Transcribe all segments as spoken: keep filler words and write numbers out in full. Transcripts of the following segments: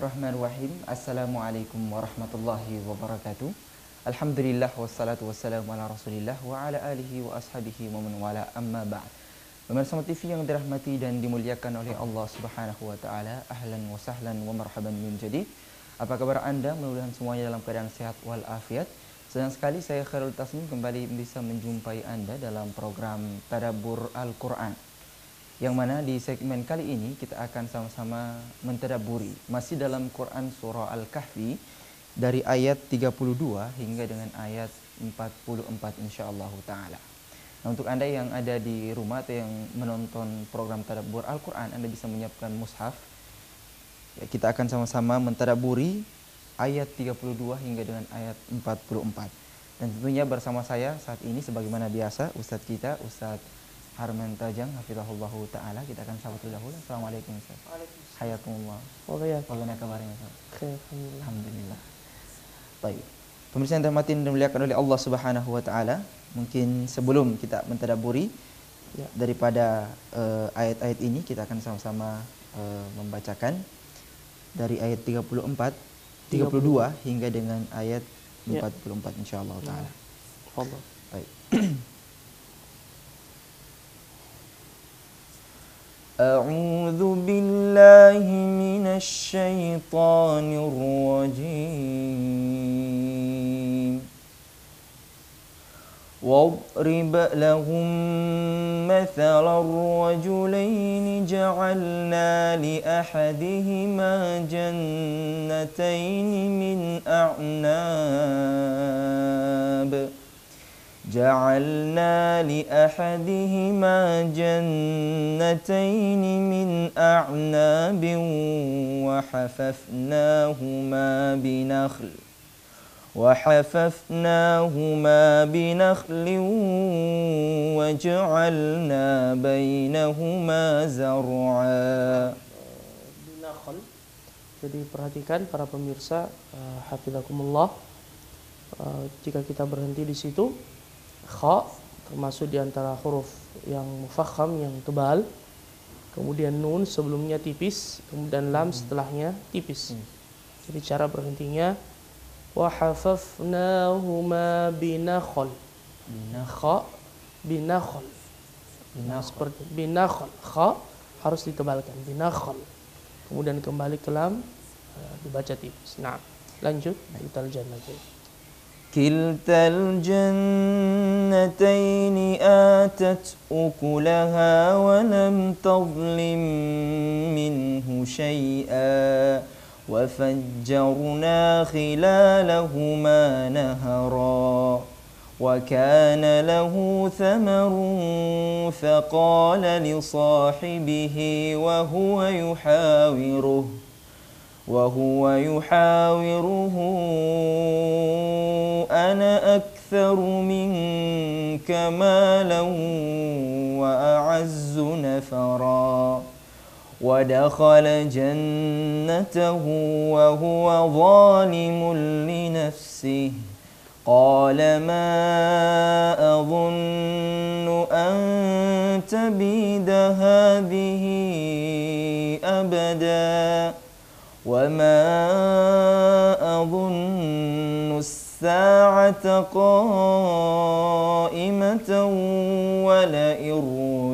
Bismillahirrahmanirrahim. Assalamualaikum warahmatullahi wabarakatuh. Alhamdulillah wassalatu wassalamu ala rasulillah wa ala alihi wa ashabihi wa man wala amma ba'd. Pemirsa UmmatTV yang dirahmati dan dimuliakan oleh Allah Subhanahu wa taala, ahlan wa sahlan wa marhaban min jadid. Apa kabar Anda? Mudah-mudahan semuanya dalam keadaan sehat wal afiat. Senang sekali saya Khairul Tasmin kembali bisa menjumpai Anda dalam program Tadabbur Al-Qur'an, yang mana di segmen kali ini kita akan sama-sama mentadaburi masih dalam Quran Surah al Kahfi dari ayat tiga puluh dua hingga dengan ayat empat puluh empat insyaallah ta'ala. Nah, untuk Anda yang ada di rumah atau yang menonton program Tadabbur Al-Quran, Anda bisa menyiapkan mushaf. Ya, kita akan sama-sama mentadaburi ayat tiga puluh dua hingga dengan ayat empat puluh empat. Dan tentunya bersama saya saat ini sebagaimana biasa Ustadz kita, Ustadz Harman Tajang, hafizahullah ta'ala. Kita akan sahabat dahulu. Assalamualaikum Ustaz. Waalaikumsalam. Hayakumullah. Bagaimana kabarnya Ustaz? Alhamdulillah. Alhamdulillah. Baik. Pemirsa yang dirahmati dan dimuliakan oleh Allah Subhanahu wa taala, mungkin sebelum kita mentadaburi ya, daripada ayat-ayat uh, ini, kita akan sama-sama uh, membacakan dari ayat tiga puluh empat, tiga puluh dua hingga dengan ayat empat puluh empat ya, insyaallah taala. Tafadhol. Baik. أعوذ بالله من الشيطان الرجيم واضرب لهم مثل الرجلين جعلنا لأحدهما جنتين من أعناب جعلنا لأحدهما جنتين من أعناب وحففناهما بنخل وحففناهما بنخل وجعلنا بينهما زرعا. بنخل. Jadi perhatikan para pemirsa, hafizakumullah. Jika kita berhenti di situ, kha termasuk di antara huruf yang mufakham, yang tebal, kemudian nun sebelumnya tipis, kemudian lam setelahnya tipis. Hmm. Jadi cara berhentinya wa hafafnahuma binakhol. Binakha binakhol. Nah, seperti binakhol. Kha harus ditebalkan binakhol. Kemudian kembali ke lam dibaca tipis. Nah, lanjut kita lanjut lagi. كلتا الجنتين آتت أكلها ولم تظلم منه شيئا وفجرنا خلالهما نهرا وكان له ثمر فقال لصاحبه وهو يحاوره وهو يحاوره أنا أكثر منك مالا وأعز نفرا ودخل جنته وهو ظالم لنفسه قال ما أظن أن تبيد هذه أبدا وما أظن الساعة قائمة ولئن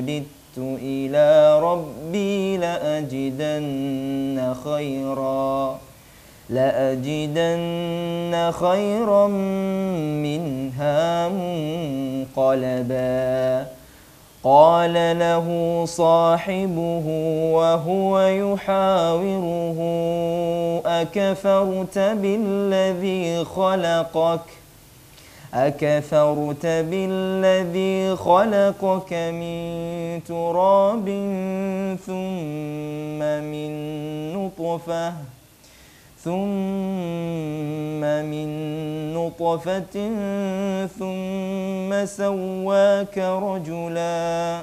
رددت إلى ربي لأجدن خيرا لأجدن خيرا منها منقلبا قال له صاحبه وهو يحاوره أكفرت بالذي خلقك أكفرت بالذي خلقك من تراب ثم من نطفة ثم من نطفة ثم سواك رجلا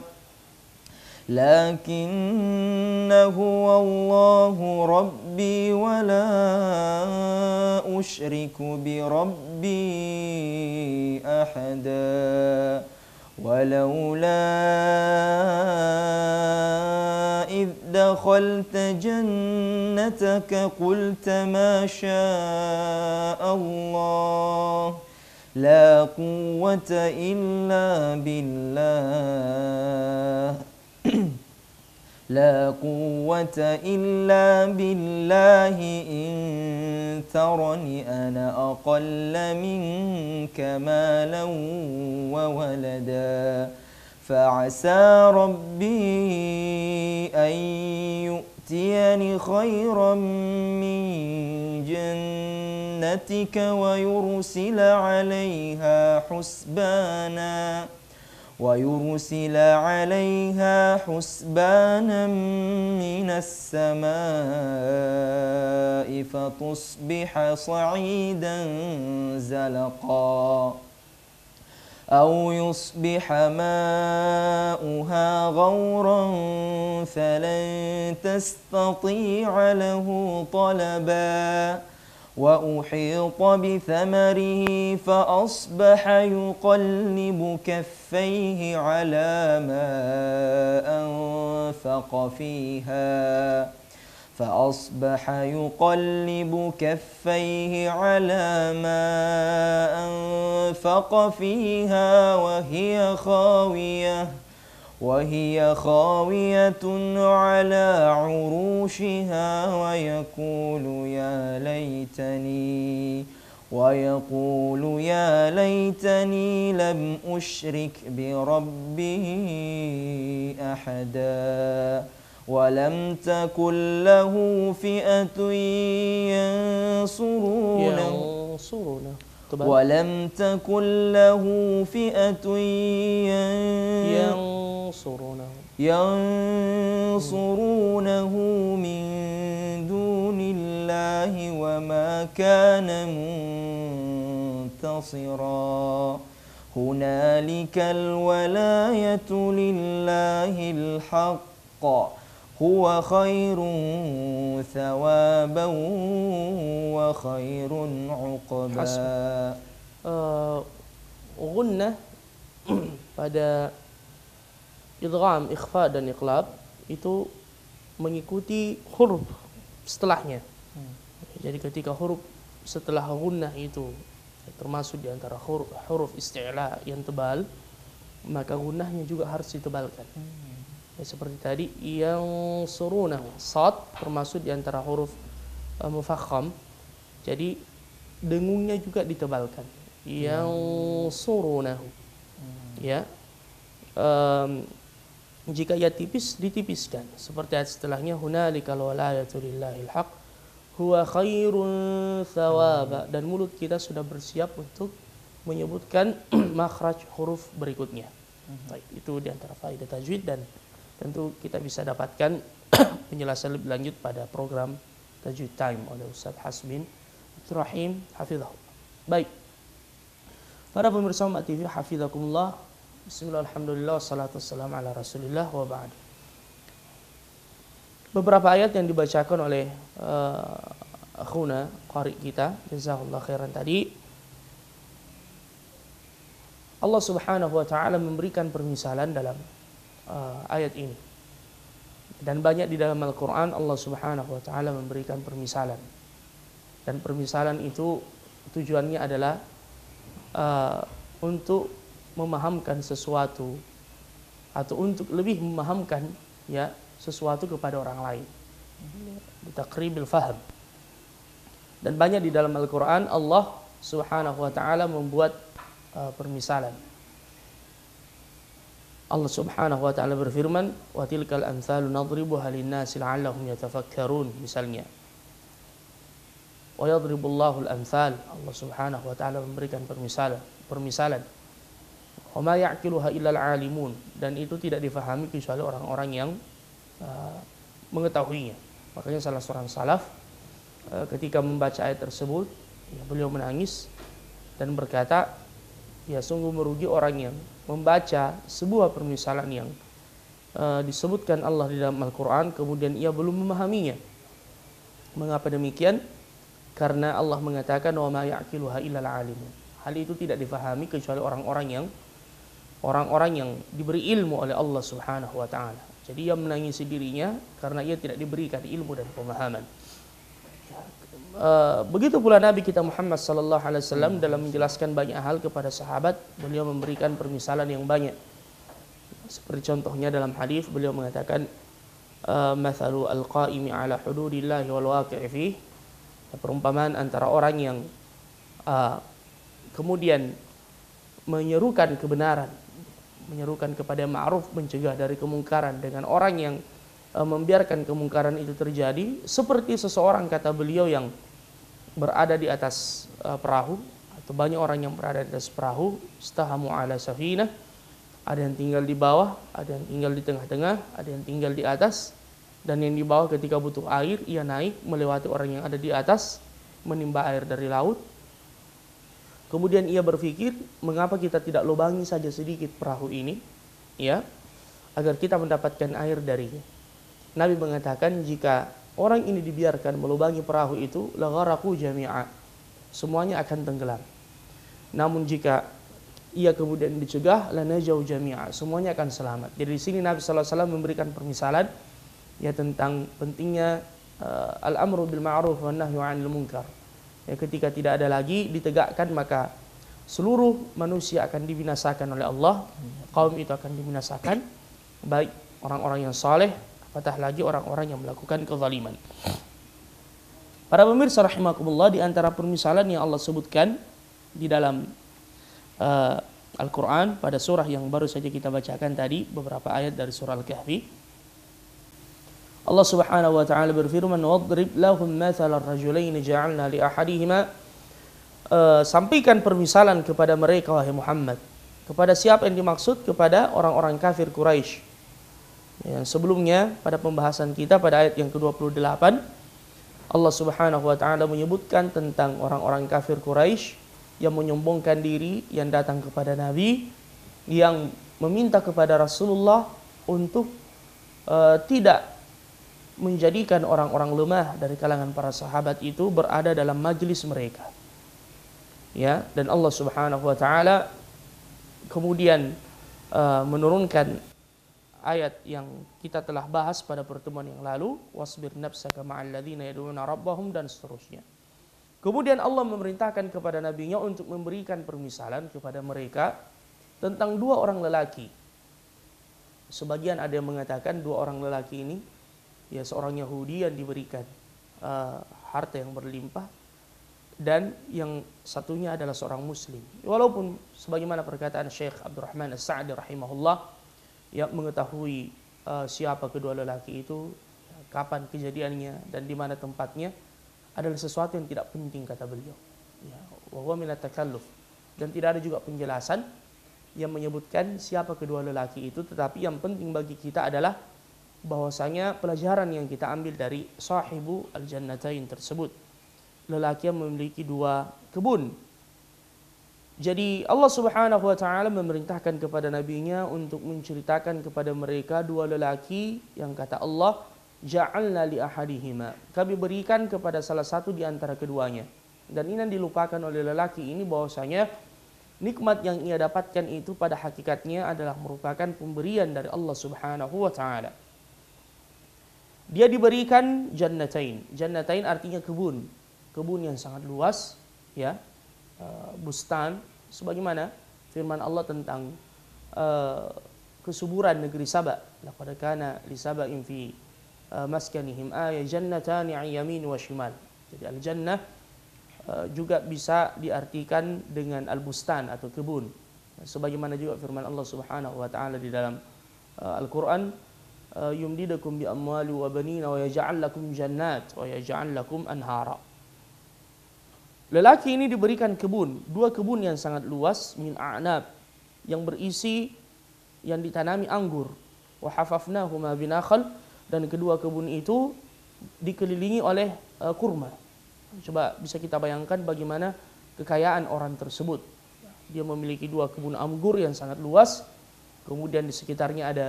لكن هو الله ربي ولا أشرك بربي أحدا ولولا إذ دخلت جنتك سنتك قلت ما شاء الله لا قوة إلا بالله لا قوة إلا بالله إن ترني أنا أقل منك مالا وولدا فعسى ربي أن يؤتيني خيرا من جنتك ويرسل عليها حسبانا ويرسل عليها حسبانا من السماء فتصبح صعيدا زلقا أو يصبح ماؤها غورا فلن تستطيع له طلبا وأحيط بثمره فأصبح يقلب كفيه على ما أنفق فيها فأصبح يقلب كفيه على ما أنفق فيها وهي خاوية وهي خاوية على عروشها ويقول يا ليتني ويقول يا ليتني لم أشرك بربي أحدا ولم تكن له فئة ينصرونه ولم تكن له فئة ينصرونه ينصرونه من دون الله وما كان منتصرا هنالك الولاية لله الحق هو خير ثوابا wa khairun uqba. Uh, Gunnah pada idgham, ikhfa dan iqlab itu mengikuti huruf setelahnya. Hmm. Jadi ketika huruf setelah gunnah itu termasuk di antara huruf, huruf isti'la yang tebal, maka gunnahnya juga harus ditebalkan. Hmm. Ya, seperti tadi yang suruna sad termasuk di antara huruf uh, mufakham, jadi dengungnya juga ditebalkan. Yang surunahu hmm. ya um, jika ya tipis ditipiskan seperti ayat setelahnya hunalikal walayatu lillahil haq huwa khairun thawaba. Dan mulut kita sudah bersiap untuk menyebutkan makhraj huruf berikutnya. hmm. Baik, itu di antara faidah tajwid dan tentu kita bisa dapatkan penjelasan lebih lanjut pada program Tajwid Time oleh Ustadz Hasmin Ibrahim hafizahullah. Baik, para pemirsa UmmatTV hafizakumullah. Bismillahirrahmanirrahim. Wassalatu wassalamu ala rasulillah wa ba'd. Beberapa ayat yang dibacakan oleh uh, akhuna qari kita jazakallah khairan tadi, Allah subhanahu wa ta'ala memberikan permisalan dalam Uh, ayat ini, dan banyak di dalam Al-Quran Allah subhanahu wa ta'ala memberikan permisalan, dan permisalan itu tujuannya adalah uh, untuk memahamkan sesuatu atau untuk lebih memahamkan ya sesuatu kepada orang lain, bitaqribil faham. Dan banyak di dalam Al-Quran Allah subhanahu wa ta'ala membuat uh, permisalan. Allah subhanahu wa ta'ala berfirman, wa tilkal amthalu nadribuha linnasi la'allahum yatafakkarun, misalnya. Wa yadribullahu al-amthal, Allah subhanahu wa ta'ala memberikan permisalan, permisalan. Wa ma ya'qiluha illal alimun, dan itu tidak difahami kecuali orang-orang yang uh, mengetahuinya. Makanya salah seorang salaf uh, ketika membaca ayat tersebut, ya, beliau menangis dan berkata, ya sungguh merugi orang yang membaca sebuah permisalan yang uh, disebutkan Allah di dalam Al-Quran kemudian ia belum memahaminya. Mengapa demikian? Karena Allah mengatakan wa ma ya'qiluha illal alimun. Hal itu tidak difahami kecuali orang-orang yang orang-orang yang diberi ilmu oleh Allah subhanahu wa ta'ala. Jadi ia menangisi dirinya karena ia tidak diberikan ilmu dan pemahaman. Uh, begitu pula Nabi kita Muhammad sallallahu alaihi wasallam dalam menjelaskan banyak hal kepada sahabat, beliau memberikan permisalan yang banyak. Seperti contohnya dalam hadis beliau mengatakan uh, mathalu al-qaimi ala hududillahi wal waqi'i fi, perumpamaan antara orang yang uh, kemudian menyerukan kebenaran, menyerukan kepada ma'ruf, mencegah dari kemungkaran, dengan orang yang membiarkan kemungkaran itu terjadi, seperti seseorang, kata beliau, yang berada di atas uh, perahu, atau banyak orang yang berada di atas perahu, istahamu ala safinah, ada yang tinggal di bawah, ada yang tinggal di tengah-tengah, ada yang tinggal di atas, dan yang di bawah ketika butuh air, ia naik melewati orang yang ada di atas, menimba air dari laut. Kemudian ia berpikir, mengapa kita tidak lubangi saja sedikit perahu ini, ya, agar kita mendapatkan air darinya. Nabi mengatakan, jika orang ini dibiarkan melubangi perahu itu, lagharaku jami'a, semuanya akan tenggelam. Namun jika ia kemudian dicegah, lanajau jami'a, semuanya akan selamat. Jadi di sini Nabi sallallahu alaihi wasallam memberikan permisalan, ya, tentang pentingnya uh, al-amru bil ma'ruf wan nahyu 'anil munkar. Ya, ketika tidak ada lagi ditegakkan, maka seluruh manusia akan dibinasakan oleh Allah. Kaum itu akan dibinasakan, baik orang-orang yang saleh, patah lagi orang-orang yang melakukan kezaliman. Para pemirsa rahimakumullah, di antara permisalan yang Allah sebutkan di dalam uh, Al-Quran pada surah yang baru saja kita bacakan tadi, beberapa ayat dari surah al Kahfi, Allah subhanahu wa ta'ala berfirman, wadrib lahum mathala ar-rajulaini ja'alna li ahadihima, uh, sampaikan permisalan kepada mereka, wahai Muhammad. Kepada siapa yang dimaksud? Kepada orang-orang kafir Quraisy. Ya, sebelumnya pada pembahasan kita pada ayat yang ke dua puluh delapan, Allah subhanahu wa ta'ala menyebutkan tentang orang-orang kafir Quraisy yang menyombongkan diri, yang datang kepada Nabi, yang meminta kepada Rasulullah untuk uh, tidak menjadikan orang-orang lemah dari kalangan para sahabat itu berada dalam majelis mereka, ya. Dan Allah subhanahu wa ta'ala kemudian uh, menurunkan ayat yang kita telah bahas pada pertemuan yang lalu, wasbir nafsaka ma'al ladzina yad'una rabbahum, dan seterusnya. Kemudian Allah memerintahkan kepada nabinya untuk memberikan permisalan kepada mereka tentang dua orang lelaki. Sebagian ada yang mengatakan dua orang lelaki ini, ya, seorang Yahudi yang diberikan uh, harta yang berlimpah, dan yang satunya adalah seorang Muslim. Walaupun sebagaimana perkataan Syekh Abdul Rahman As-Sa'di rahimahullah, yang mengetahui uh, siapa kedua lelaki itu, kapan kejadiannya, dan di mana tempatnya, adalah sesuatu yang tidak penting, kata beliau. Ya, wa huwa min at-takalluf, dan tidak ada juga penjelasan yang menyebutkan siapa kedua lelaki itu. Tetapi yang penting bagi kita adalah bahwasanya pelajaran yang kita ambil dari sahibu al-jannatain tersebut, lelaki yang memiliki dua kebun. Jadi Allah subhanahu wa ta'ala memerintahkan kepada nabinya untuk menceritakan kepada mereka dua lelaki yang, kata Allah, ja'alna li ahadihima, kami berikan kepada salah satu di antara keduanya. Dan ini yang dilupakan oleh lelaki ini, bahwasanya nikmat yang ia dapatkan itu pada hakikatnya adalah merupakan pemberian dari Allah subhanahu wa ta'ala. Dia diberikan jannatain. Jannatain artinya kebun, kebun yang sangat luas, ya, bustan, sebagaimana firman Allah tentang uh, kesuburan negeri Sabak, laqad kana li saba'in fi maskanihim ayah jannatani yamin wa shimal. Jadi al jannah uh, juga bisa diartikan dengan al bustan atau kebun, sebagaimana juga firman Allah subhanahu wa taala di dalam uh, Al-Qur'an, yumdidakum bi amwali wa banina wa yaj'al lakum jannat wa yaj'al lakum anhara. Lelaki ini diberikan kebun, dua kebun yang sangat luas, min a'nab, yang berisi, yang ditanami anggur, wa hafafnahuma binakhal, dan kedua kebun itu dikelilingi oleh uh, kurma. Coba bisa kita bayangkan bagaimana kekayaan orang tersebut. Dia memiliki dua kebun anggur yang sangat luas, kemudian di sekitarnya ada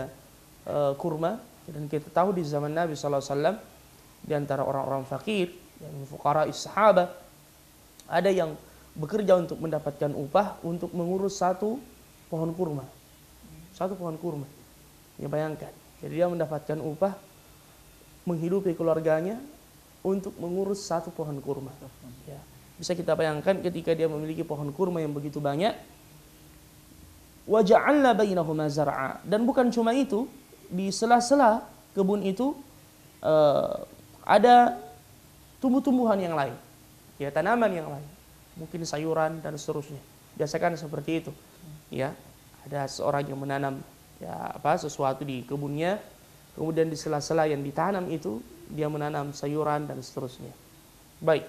uh, kurma. Dan kita tahu di zaman Nabi sallallahu alaihi wasallam di antara orang-orang fakir, yang fuqara ishabah, ada yang bekerja untuk mendapatkan upah untuk mengurus satu pohon kurma. Satu pohon kurma. Ya, bayangkan. Jadi dia mendapatkan upah, menghidupi keluarganya, untuk mengurus satu pohon kurma. Ya. Bisa kita bayangkan ketika dia memiliki pohon kurma yang begitu banyak. Wa ja'alna bainahuma zar'a. Dan bukan cuma itu, di sela-sela kebun itu uh, ada tumbuh-tumbuhan yang lain, ya, tanaman yang lain, mungkin sayuran dan seterusnya. Biasakan seperti itu, ya. Ada seorang yang menanam, ya, apa sesuatu di kebunnya, kemudian di sela-sela yang ditanam itu dia menanam sayuran dan seterusnya. Baik.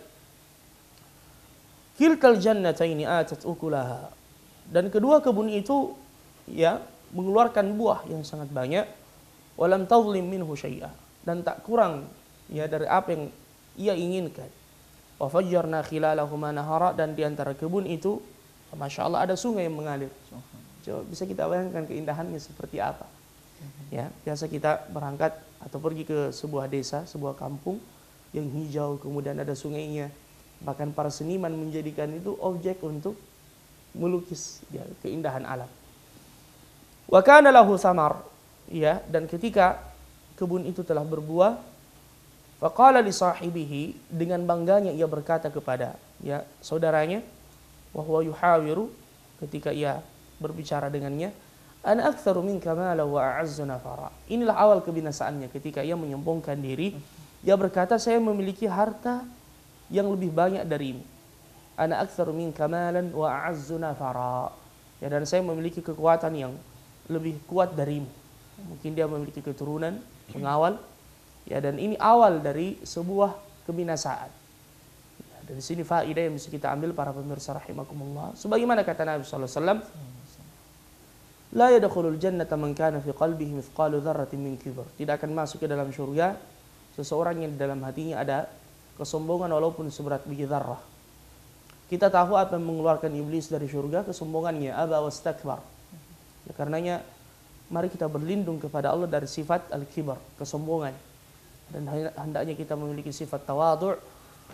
Kilkal jannataini atat ukulaha. Dan kedua kebun itu, ya, mengeluarkan buah yang sangat banyak. Walam tadhlim minhu syai'a. Dan tak kurang, ya, dari apa yang ia inginkan. Wa fajjarna khilalahuma nahara. Dan di antara kebun itu, masya Allah, ada sungai yang mengalir. Coba bisa kita bayangkan keindahannya seperti apa. Ya, biasa kita berangkat atau pergi ke sebuah desa, sebuah kampung yang hijau, kemudian ada sungainya. Bahkan para seniman menjadikan itu objek untuk melukis, ya, keindahan alam. Wa kana lahu samar, ya, dan ketika kebun itu telah berbuah, fa qala li sahibihi, dengan bangganya ia berkata kepada, ya, saudaranya, wa huwa yuhawiru, ketika ia berbicara dengannya, ana aktsaru minka malan wa a'azzu nafara. Inilah awal kebinasaannya ketika ia menyombongkan diri. Ia berkata, saya memiliki harta yang lebih banyak darimu. Ana aktsaru minka malan wa a'azzu nafara. Ya, dan saya memiliki kekuatan yang lebih kuat darimu. Mungkin dia memiliki keturunan, pengawal. Ya, dan ini awal dari sebuah kebinasaan. Ya, dari sini faedah yang bisa kita ambil para pemirsa rahimakumullah. Sebagaimana kata Nabi sallallahu alaihi wasallam, la yadkhulul jannata man kana fi qalbihi mithqalu dzarratin min kibr. Tidak akan masuk ke dalam surga seseorang yang di dalam hatinya ada kesombongan walaupun seberat biji dzarrah. Kita tahu apa yang mengeluarkan iblis dari surga, kesombongannya, aba wastakbar. Ya, karenanya mari kita berlindung kepada Allah dari sifat al-kibar, kesombongan. Dan hendaknya kita memiliki sifat tawadhu',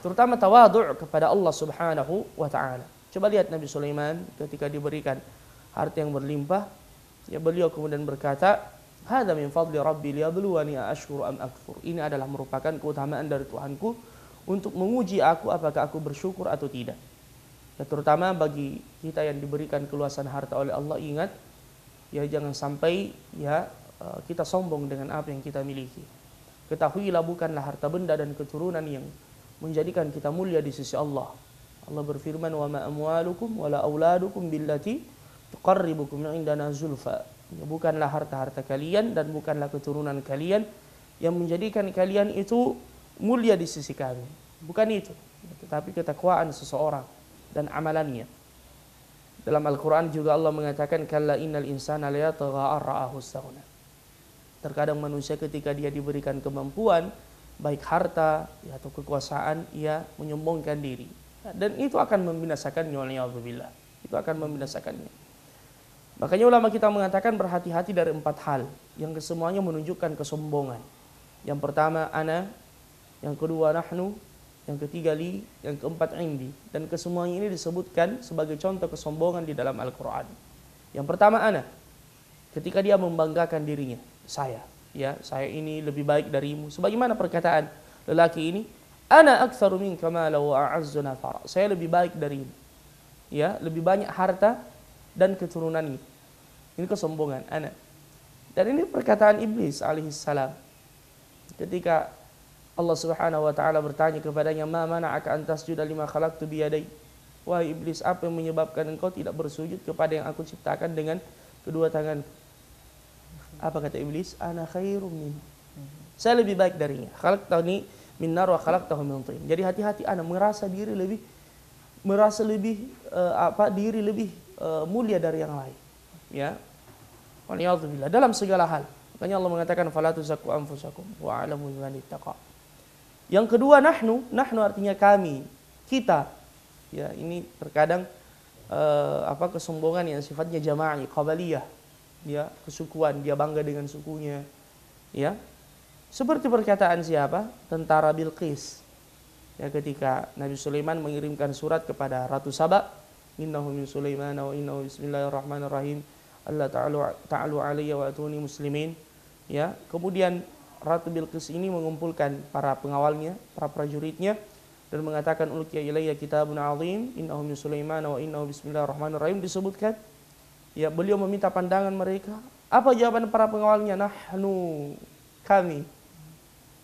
terutama tawadhu' kepada Allah Subhanahu wa taala. Coba lihat Nabi Sulaiman ketika diberikan harta yang berlimpah, ya, beliau kemudian berkata, "Hadza min fadli rabbi liyabluwani ashkuru am akfur." Ini adalah merupakan keutamaan dari Tuhanku untuk menguji aku apakah aku bersyukur atau tidak. Ya, terutama bagi kita yang diberikan keluasan harta oleh Allah, ingat, ya, jangan sampai, ya, kita sombong dengan apa yang kita miliki. Ketahuilah bukanlah harta benda dan keturunan yang menjadikan kita mulia di sisi Allah. Allah berfirman, "Wa ma amwalukum wala auladukum billati tuqarribukum indana zulfa." Ya, bukanlah harta-harta kalian dan bukanlah keturunan kalian yang menjadikan kalian itu mulia di sisi kami. Bukan itu, tetapi ketakwaan seseorang dan amalannya. Dalam Al-Quran juga Allah mengatakan, "Kalla innal insana layatgha ar-ra'ahu istaghna." Terkadang manusia ketika dia diberikan kemampuan, baik harta, ya, atau kekuasaan, ia menyombongkan diri. Dan itu akan membinasakannya, waliyadzubillah. Itu akan membinasakannya. Makanya ulama kita mengatakan berhati-hati dari empat hal yang kesemuanya menunjukkan kesombongan. Yang pertama, ana. Yang kedua, nahnu. Yang ketiga li, yang keempat indi. Dan kesemuanya ini disebutkan sebagai contoh kesombongan di dalam Al-Quran. Yang pertama ana, ketika dia membanggakan dirinya, saya, ya, saya ini lebih baik darimu. Sebagaimana perkataan lelaki ini, ana aktsaru minka malan wa a'azzu nafara. Saya lebih baik darimu, ya, lebih banyak harta dan keturunannya. Ini kesombongan ana. Dan ini perkataan iblis alaihissalam ketika Allah Subhanahu wa taala bertanya kepadanya, "Ma mana'aka an tasjuda lima khalaqtu biyadai?" Wahai iblis, apa yang menyebabkan engkau tidak bersujud kepada yang aku ciptakan dengan kedua tangan? Apa kata iblis? "Ana khairum minhu." Saya lebih baik darinya. "Khalaqtani min nar wa khalaqtahu min tin." Jadi hati-hati ana, merasa diri lebih merasa lebih uh, apa? diri lebih uh, mulia dari yang lain. Ya. Waliyadzubillah, dalam segala hal. Makanya Allah mengatakan, "Fala tuzakku anfusakum wa a'lamu man ittaqa." Yang kedua, nahnu. Nahnu artinya kami, kita. Ya, ini terkadang uh, apa kesombongan yang sifatnya jama'i, qabaliyah. Ya, kesukuan, dia bangga dengan sukunya. Ya. Seperti perkataan siapa? Tentara Bilqis. Ya, ketika Nabi Sulaiman mengirimkan surat kepada Ratu Saba, "Innahu min Sulaiman wa innahu bismillahirrahmanirrahim. Allah ta'alu ta'alu alayya wa atuni muslimin." Ya, kemudian Ratu Bilqis ini mengumpulkan para pengawalnya, para prajuritnya, dan mengatakan ulqiya ilayya kitabun azim innahu min Sulaiman wa innahu bismillahirrahmanirrahim. Disebutkan ya beliau meminta pandangan mereka. Apa jawaban para pengawalnya? Nahnu, kami,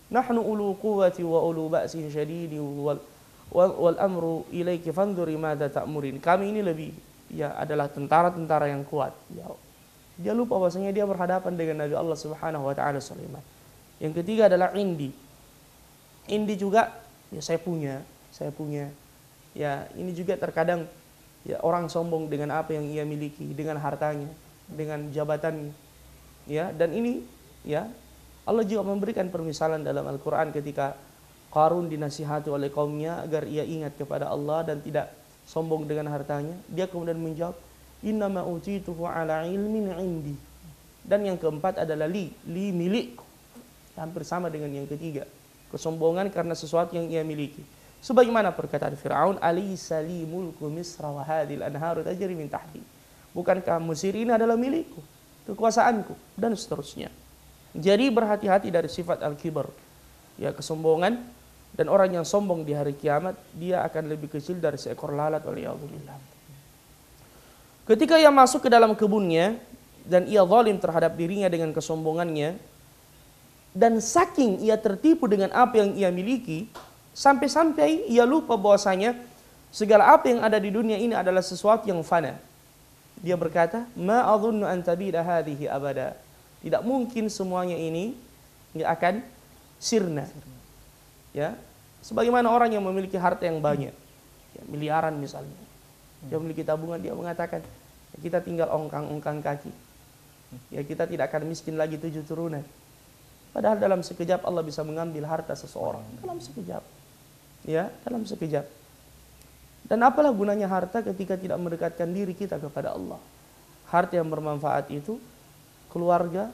nahnu ulu quwwati wa ulu ba'sin syadidin wal wal amru ilayki fandhuri madza ta'murin. Kami ini lebih ya adalah tentara-tentara yang kuat. Ya, dia lupa bahwasanya dia berhadapan dengan Nabi Allah Subhanahu wa taala Sulaiman. Yang ketiga adalah indi. Indi juga ya saya punya, saya punya. Ya, ini juga terkadang ya orang sombong dengan apa yang ia miliki, dengan hartanya, dengan jabatannya. Ya, dan ini ya Allah juga memberikan permisalan dalam Al-Qur'an ketika Qarun dinasihati oleh kaumnya agar ia ingat kepada Allah dan tidak sombong dengan hartanya. Dia kemudian menjawab, innama utituhu ala ilmin indi. Dan yang keempat adalah li, li milikku. Hampir sama dengan yang ketiga, kesombongan karena sesuatu yang ia miliki. Sebagaimana perkataan Fir'aun, alaysa li mulku misra wa hadhil anharu tajri min tahti. Bukankah Mesir ini adalah milikku, kekuasaanku, dan seterusnya. Jadi berhati-hati dari sifat al-kibar, ya kesombongan, dan orang yang sombong di hari kiamat dia akan lebih kecil dari seekor lalat oleh Allah. Ketika ia masuk ke dalam kebunnya dan ia zalim terhadap dirinya dengan kesombongannya, dan saking ia tertipu dengan apa yang ia miliki, sampai-sampai ia lupa bahwasanya segala apa yang ada di dunia ini adalah sesuatu yang fana. Dia berkata, ma adhunnu an tabida hadhihi abada. Tidak mungkin semuanya ini nggak akan sirna. Ya, sebagaimana orang yang memiliki harta yang banyak, ya, miliaran misalnya. Dia memiliki tabungan, dia mengatakan, ya, kita tinggal ongkang-ongkang kaki. Ya, kita tidak akan miskin lagi tujuh turunan. Padahal dalam sekejap Allah bisa mengambil harta seseorang. Dalam sekejap. Ya, dalam sekejap. Dan apalah gunanya harta ketika tidak mendekatkan diri kita kepada Allah. Harta yang bermanfaat itu keluarga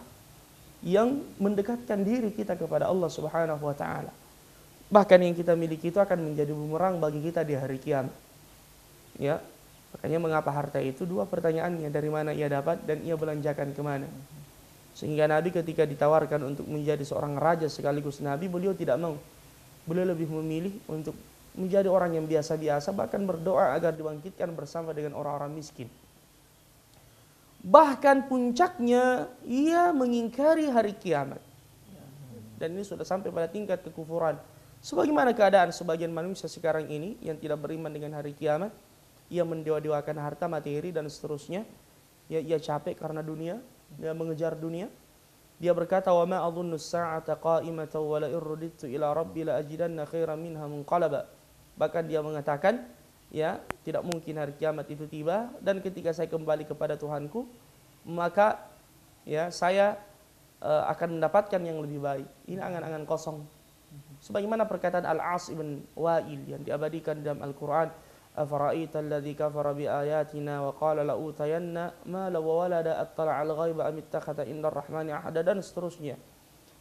yang mendekatkan diri kita kepada Allah Subhanahu wa taala. Bahkan yang kita miliki itu akan menjadi bumerang bagi kita di hari kiamat. Ya, makanya mengapa harta itu dua pertanyaannya, dari mana ia dapat dan ia belanjakan kemana. Sehingga Nabi ketika ditawarkan untuk menjadi seorang raja sekaligus Nabi, beliau tidak mau. Beliau lebih memilih untuk menjadi orang yang biasa-biasa, bahkan berdoa agar dibangkitkan bersama dengan orang-orang miskin. Bahkan puncaknya ia mengingkari hari kiamat. Dan ini sudah sampai pada tingkat kekufuran. Sebagaimana keadaan sebagian manusia sekarang ini yang tidak beriman dengan hari kiamat, ia mendewa-dewakan harta, materi, dan seterusnya. Ya, ia capek karena dunia, dia mengejar dunia. Dia berkata, "Wa ma adhunnu as-sa'ata qa'imatan wa la irudtu ila rabbi la ajidanna khairan minha munqalaba." Bahkan dia mengatakan, ya, tidak mungkin hari kiamat itu tiba, dan ketika saya kembali kepada Tuhanku, maka ya saya uh, akan mendapatkan yang lebih baik. Ini angan-angan kosong. Sebagaimana perkataan Al-As ibn Wa'il yang diabadikan dalam Al-Qur'an, أفرأيت الذي كفر بآياتنا وقال لأوتين مالا وولدا أطلع الغيب أم اتخذ عند الرحمن عهدا dan seterusnya.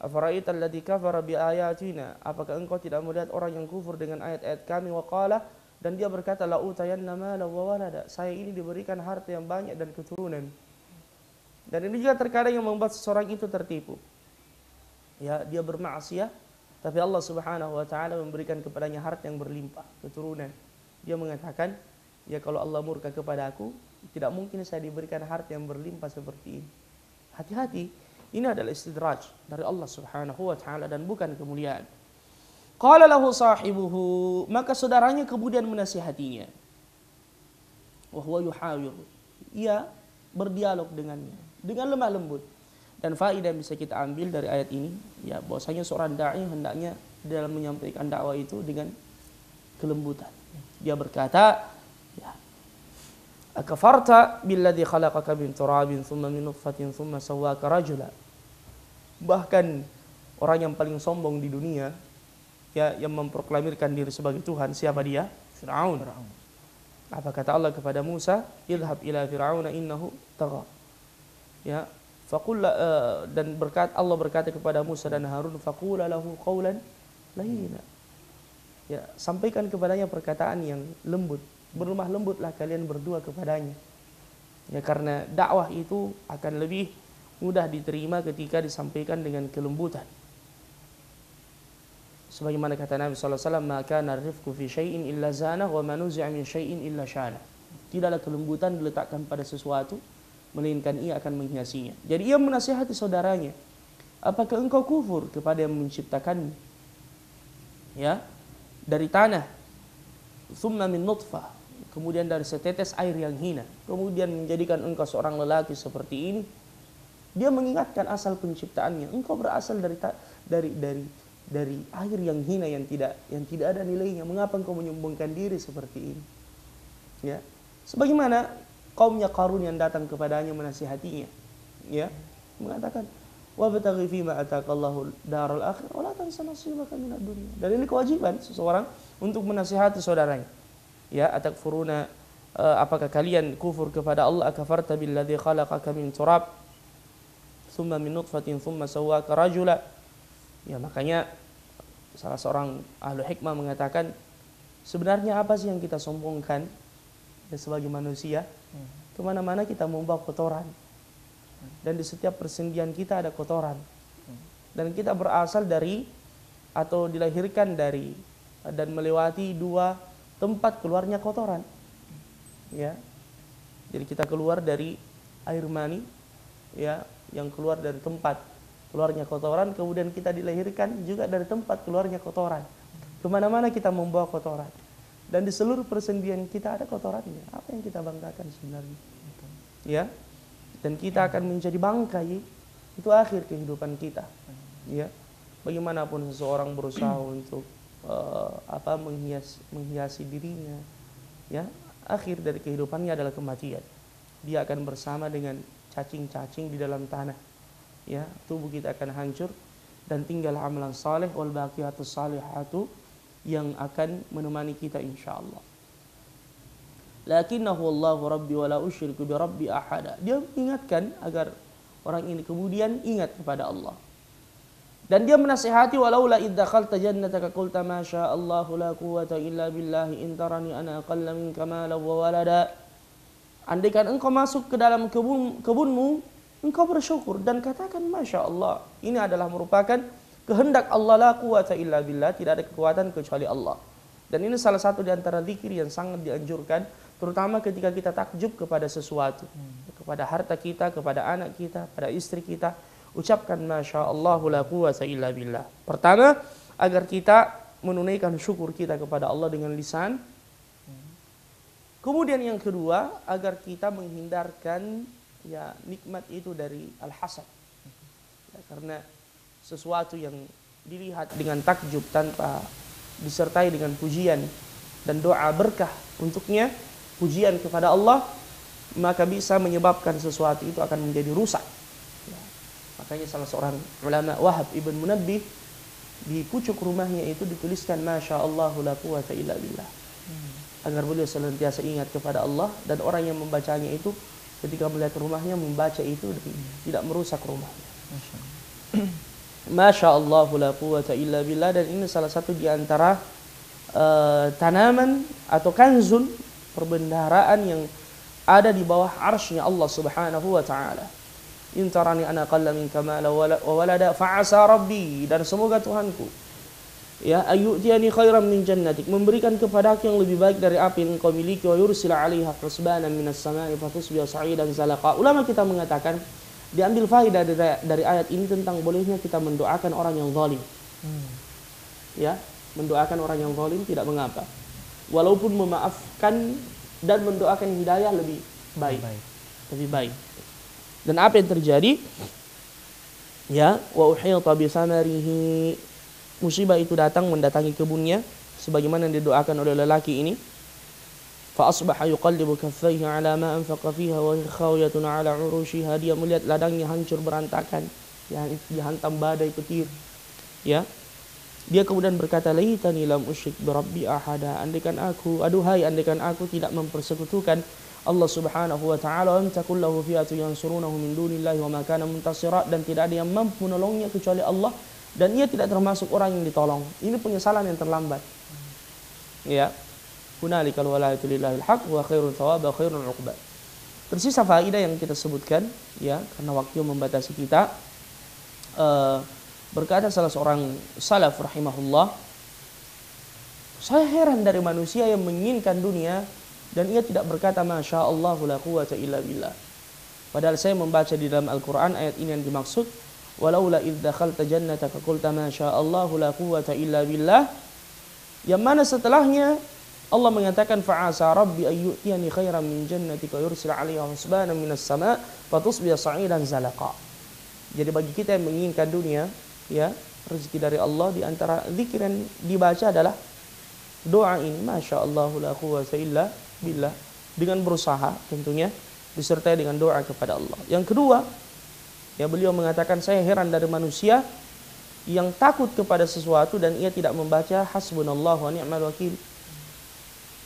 أفرأيت الذي كفر بآياتنا, apakah engkau tidak melihat orang yang kufur dengan ayat-ayat kami, waqala, dan dia berkata لأوتين مالا وولدا, saya ini diberikan harta yang banyak dan keturunan. Dan ini juga terkadang yang membuat seseorang itu tertipu. Ya, dia bermaksiat tapi Allah Subhanahu wa taala memberikan kepadanya harta yang berlimpah, keturunan. Dia mengatakan, ya kalau Allah murka kepada aku, tidak mungkin saya diberikan harta yang berlimpah seperti ini. Hati-hati, ini adalah istidraj dari Allah Subhanahu wa ta'ala dan bukan kemuliaan. Qala lahu sahibuhu, maka saudaranya kemudian menasihatinya. Wa huwa yuhawiru, ia berdialog dengannya dengan lemah lembut. Dan faedah yang bisa kita ambil dari ayat ini, ya bahwasanya seorang da'i hendaknya dalam menyampaikan dakwah itu dengan kelembutan. Dia berkata, akafarta billadhi khalaqaka min turabin thumma min nutfatin thumma sawwaka rajula. Bahkan orang yang paling sombong di dunia, ya, yang memproklamirkan diri sebagai Tuhan, siapa dia? Fir'aun. Apa kata Allah kepada Musa? Idhab ila fir'auna innahu tagha. Ya, faqul, uh, dan berkat Allah berkata kepada Musa dan Harun, faqul lahu qawlan layyina. Ya, sampaikan kepadanya perkataan yang lembut, berlemah lembutlah kalian berdua kepadanya. Ya, karena dakwah itu akan lebih mudah diterima ketika disampaikan dengan kelembutan. Sebagaimana kata Nabi sallallahu alaihi wasallam, maka narifku fi syai'in illa zana wa manuzi'a min syai'in illa syana. Tidaklah kelembutan diletakkan pada sesuatu melainkan ia akan menghiasinya. Jadi ia menasihati saudaranya, apakah engkau kufur kepada yang menciptakanmu, ya, dari tanah, thumma min nutfah, kemudian dari setetes air yang hina, kemudian menjadikan engkau seorang lelaki seperti ini. Dia mengingatkan asal penciptaannya, engkau berasal dari dari dari dari air yang hina yang tidak yang tidak ada nilainya. Mengapa engkau menyombongkan diri seperti ini? Ya, sebagaimana kaumnya Qarun yang datang kepadanya menasihatinya, ya, mengatakan wabtaghi fima ataqallahu darul akhir wa la tansa nasibaka minad dunya. Dan ini kewajiban seseorang untuk menasihati saudaranya. Ya, atakfuruna, apakah kalian kufur kepada Allah, akafarta billadzi khalaqaka min turab tsumma min nutfatin tsumma sawwaka rajula. Ya, makanya salah seorang ahli hikmah mengatakan, sebenarnya apa sih yang kita sombongkan ya, sebagai manusia? Kemana-mana kita membawa kotoran, dan di setiap persendian kita ada kotoran, dan kita berasal dari atau dilahirkan dari dan melewati dua tempat keluarnya kotoran, ya. Jadi kita keluar dari air mani, ya, yang keluar dari tempat keluarnya kotoran, kemudian kita dilahirkan juga dari tempat keluarnya kotoran. Kemana-mana kita membawa kotoran, dan di seluruh persendian kita ada kotorannya. Apa yang kita banggakan sebenarnya, ya? Dan kita akan menjadi bangkai, itu akhir kehidupan kita, ya. Bagaimanapun seseorang berusaha untuk uh, apa menghias, menghiasi dirinya, ya, akhir dari kehidupannya adalah kematian. Dia akan bersama dengan cacing-cacing di dalam tanah, ya. Tubuh kita akan hancur, dan tinggal amalan saleh wal baqiyatus salihatu yang akan menemani kita insyaallah. Lakinnahu Allahu Rabbi wa la usyriku bi Rabbi ahada. Dia mengingatkan agar orang ini kemudian ingat kepada Allah. Dan dia menasihati, walaula idz dakhalta jannataka qulta ma syaa Allahu la quwwata illa billahi in tarani ana aqalla minka malan wa walada. Andaikan engkau masuk ke dalam kebun, kebunmu, engkau bersyukur dan katakan masya Allah. Ini adalah merupakan kehendak Allah, la quwwata illa billah, tidak ada kekuatan kecuali Allah. Dan ini salah satu di antara zikir yang sangat dianjurkan, terutama ketika kita takjub kepada sesuatu, kepada harta kita, kepada anak kita, pada istri kita. Ucapkan masya Allah la quwwata illa billah. Pertama, agar kita menunaikan syukur kita kepada Allah dengan lisan. Kemudian yang kedua, agar kita menghindarkan ya nikmat itu dari al-hasad, ya, karena sesuatu yang dilihat dengan takjub tanpa disertai dengan pujian dan doa berkah untuknya, pujian kepada Allah, maka bisa menyebabkan sesuatu itu akan menjadi rusak, ya. Makanya salah seorang ulama, Wahab Ibnu Munabbih, di pucuk rumahnya itu dituliskan masya Allah la quwwata illa billah, agar beliau senantiasa ingat kepada Allah, dan orang yang membacanya itu ketika melihat rumahnya membaca itu tidak merusak rumahnya. Masya Allah la quwwata illa billah. Dan ini salah satu di antara uh, tanaman atau kanzun perbendaharaan yang ada di bawah arsy-Nya Allah Subhanahu wa taala. In tarani ana qalla minka mala wa walada fa'asa rabbi, dan semoga Tuhanku ya ayyutiani khairan min jannatik, memberikan kepadaku yang lebih baik dari apa yang engkau miliki, wa yursila 'alaiha husbanan minas sama'i fatusbihu sa'idan zalaqa. Ulama kita mengatakan, diambil faedah dari ayat ini tentang bolehnya kita mendoakan orang yang zalim. Hmm. Ya, mendoakan orang yang zalim tidak mengapa. Walaupun memaafkan dan mendoakan hidayah lebih baik. Lebih baik. Lebih baik. Dan apa yang terjadi? Ya, wa uhita bi samarihi. Musibah itu datang mendatangi kebunnya sebagaimana didoakan oleh lelaki ini. فَأَصْبَحَ يُقَلِّبُ كَفَّيْهِ عَلَى مَا أَنْفَقَ فِيهَا وَخَوْيَةٌ عَلَى عُرُوشِهَا. Dia melihat ladangnya hancur berantakan, dihantam badai petir, ya. Dia kemudian berkata, laitani lam usyrik bi rabbi ahada, andekan aku, aduhai andekan aku tidak mempersekutukan Allah Subhanahu wa taala, wa takun lahu fi'atun yansurunahu min dunillahi wa ma kana muntasira, dan tidak ada yang mampu menolongnya kecuali Allah, dan ia tidak termasuk orang yang ditolong. Ini penyesalan yang terlambat, ya. Hunalikal walayatu lillahil haq wa khairul thawab wa khairul uqba. Tersisa faedah yang kita sebutkan, ya, karena waktu membatasi kita. Uh, berkata salah seorang salaf rahimahullah, Saya heran dari manusia yang menginginkan dunia dan ia tidak berkata Masya Allah la quwata illa billah. Padahal saya membaca di dalam Al-Quran ayat ini yang dimaksud, walaula idh dakhalta jannataka qulta Masya Allah la quwata illa billah, yang mana setelahnya Allah mengatakan fa'asa rabbi ayyutiyani khairan min jannatika yursil 'alaiha hasbanan minas sama' fatusbiha sa'idan zalaqa. Jadi bagi kita yang menginginkan dunia, ya, rezeki dari Allah, di antara zikir yang dibaca adalah doa ini, Masya Allah la quwwata illa billah, dengan berusaha tentunya disertai dengan doa kepada Allah. Yang kedua, ya, beliau mengatakan saya heran dari manusia yang takut kepada sesuatu dan ia tidak membaca hasbunallah wa ni'mal wakil.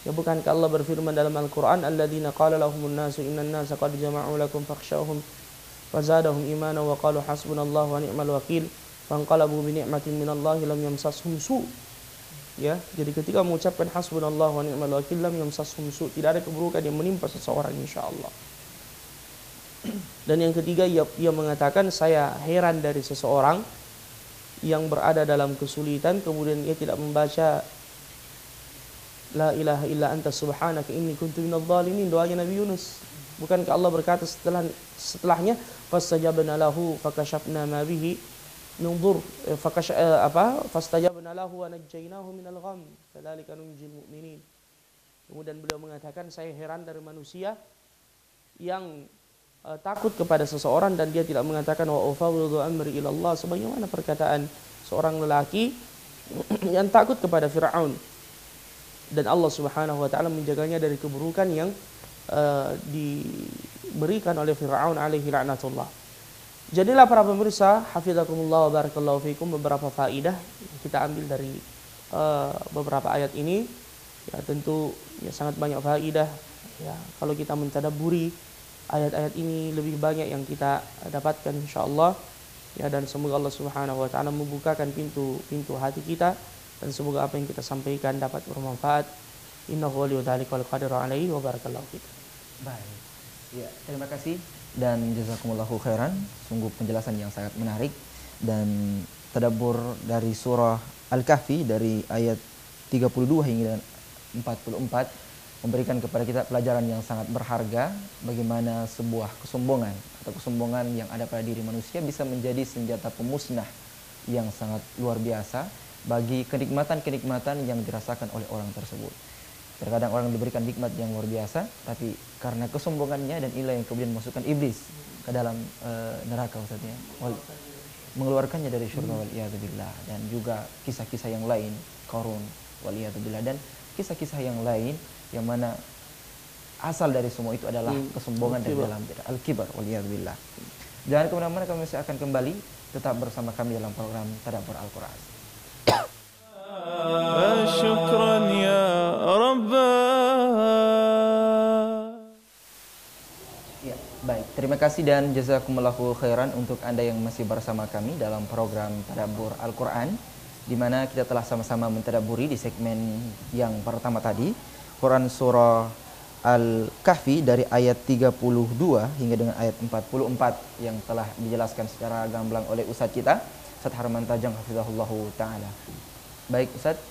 Ya, bukankah Allah berfirman dalam Al-Qur'an, alladzina qala lahumun nasu innan nasa qad jama'u lakum fakhshawhum fazadahum imana wa qalu hasbunallah wa ni'mal wakil fanqalabu bi ni'matin minallahi lam yamsashum su. Ya, jadi ketika mengucapkan hasbunallah wa ni'mal wakil lam yamsashum su, tidak ada keburukan yang menimpa seseorang insyaallah. Dan yang ketiga, ia, ia mengatakan saya heran dari seseorang yang berada dalam kesulitan kemudian ia tidak membaca la ilaha illa anta subhanaka inni kuntu minadh-dhalimin, doanya Nabi Yunus. Bukankah Allah berkata setelah setelahnya fastajabna lahu fakashafna ma bihi nunzur fakash apa fastajabna lahu wa najjaynahu minal gham dzalika nunjil mu'minin. Kemudian beliau mengatakan saya heran dari manusia yang takut kepada seseorang dan dia tidak mengatakan wa ufawwidu amri ila Allah, sebagaimana perkataan seorang lelaki yang takut kepada Fir'aun dan Allah Subhanahu wa taala menjaganya dari keburukan yang uh, diberikan oleh Fir'aun alaihi laknatullah. Jadilah para pemirsa hafizakumullah wa barakallahu fikum, beberapa faidah kita ambil dari uh, beberapa ayat ini, ya, tentu ya sangat banyak faidah, ya, kalau kita mentadabburi ayat-ayat ini lebih banyak yang kita dapatkan insyaallah, ya, dan semoga Allah Subhanahu wa taala membukakan pintu-pintu hati kita dan semoga apa yang kita sampaikan dapat bermanfaat. Innahu waliyyu dzalika wal qadiru alaihi wa barakallahu fiik. Baik. Ya, terima kasih dan jazakumullahu khairan. Sungguh penjelasan yang sangat menarik dan tadabbur dari surah Al Kahfi dari ayat tiga puluh dua hingga empat puluh empat memberikan kepada kita pelajaran yang sangat berharga, bagaimana sebuah kesombongan atau kesombongan yang ada pada diri manusia bisa menjadi senjata pemusnah yang sangat luar biasa bagi kenikmatan-kenikmatan yang dirasakan oleh orang tersebut. Terkadang orang diberikan nikmat yang luar biasa, tapi karena kesombongannya dan inilah yang kemudian masukkan iblis ke dalam e, neraka, maksudnya mengeluarkannya dari syurga, waliyadzubillah, dan juga kisah-kisah yang lain, Qarun, waliyadzubillah, dan kisah-kisah yang lain yang mana asal dari semua itu adalah hmm. kesombongan dari dalam al-kibar waliyadzubillah. Jangan kemana-mana, kami masih akan kembali tetap bersama kami dalam program Tadabbur Al-Qur'an. Syukran ya Rabba. Ya, baik, terima kasih dan jazakumullahu khairan untuk Anda yang masih bersama kami dalam program Tadabbur Al-Qur'an, di mana kita telah sama-sama mentadaburi di segmen yang pertama tadi Quran surah Al-Kahfi dari ayat tiga puluh dua hingga dengan ayat empat puluh empat yang telah dijelaskan secara gamblang oleh Ustadz kita, Ustadz Harman Tajang hafizahullahu taala. Baik Ustadz,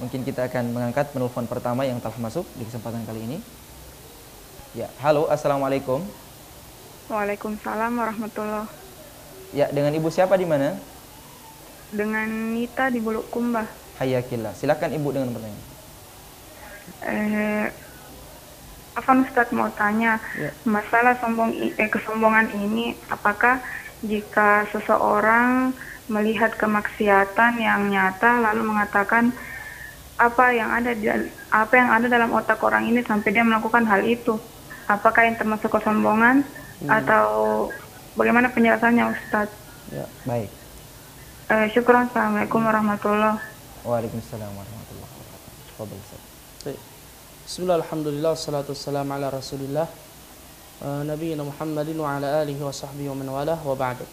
mungkin kita akan mengangkat penelpon pertama yang telah masuk di kesempatan kali ini. Ya, halo, assalamualaikum. Waalaikumsalam warahmatullah. Ya, dengan ibu siapa di mana? Dengan Nita di Bulukumbah. Hayakillah, silakan ibu dengan pertanyaan. Eh, Afan Ustadz mau tanya, ya, masalah sombong, eh, kesombongan ini, apakah jika seseorang melihat kemaksiatan yang nyata lalu mengatakan apa yang ada di, apa yang ada dalam otak orang ini sampai dia melakukan hal itu, apakah yang termasuk kesombongan hmm. atau bagaimana penjelasannya Ustadz? Ya, baik. Eh, syukuran, assalamualaikum warahmatullah. Waalaikumsalam warahmatullah wabarakatuh. Bismillahirrahmanirrahim. Wassalatu wassalamu ala Rasulillah Nabiyina Muhammadin wa ala alihi wa sahbihi wa man walah wa ba'du.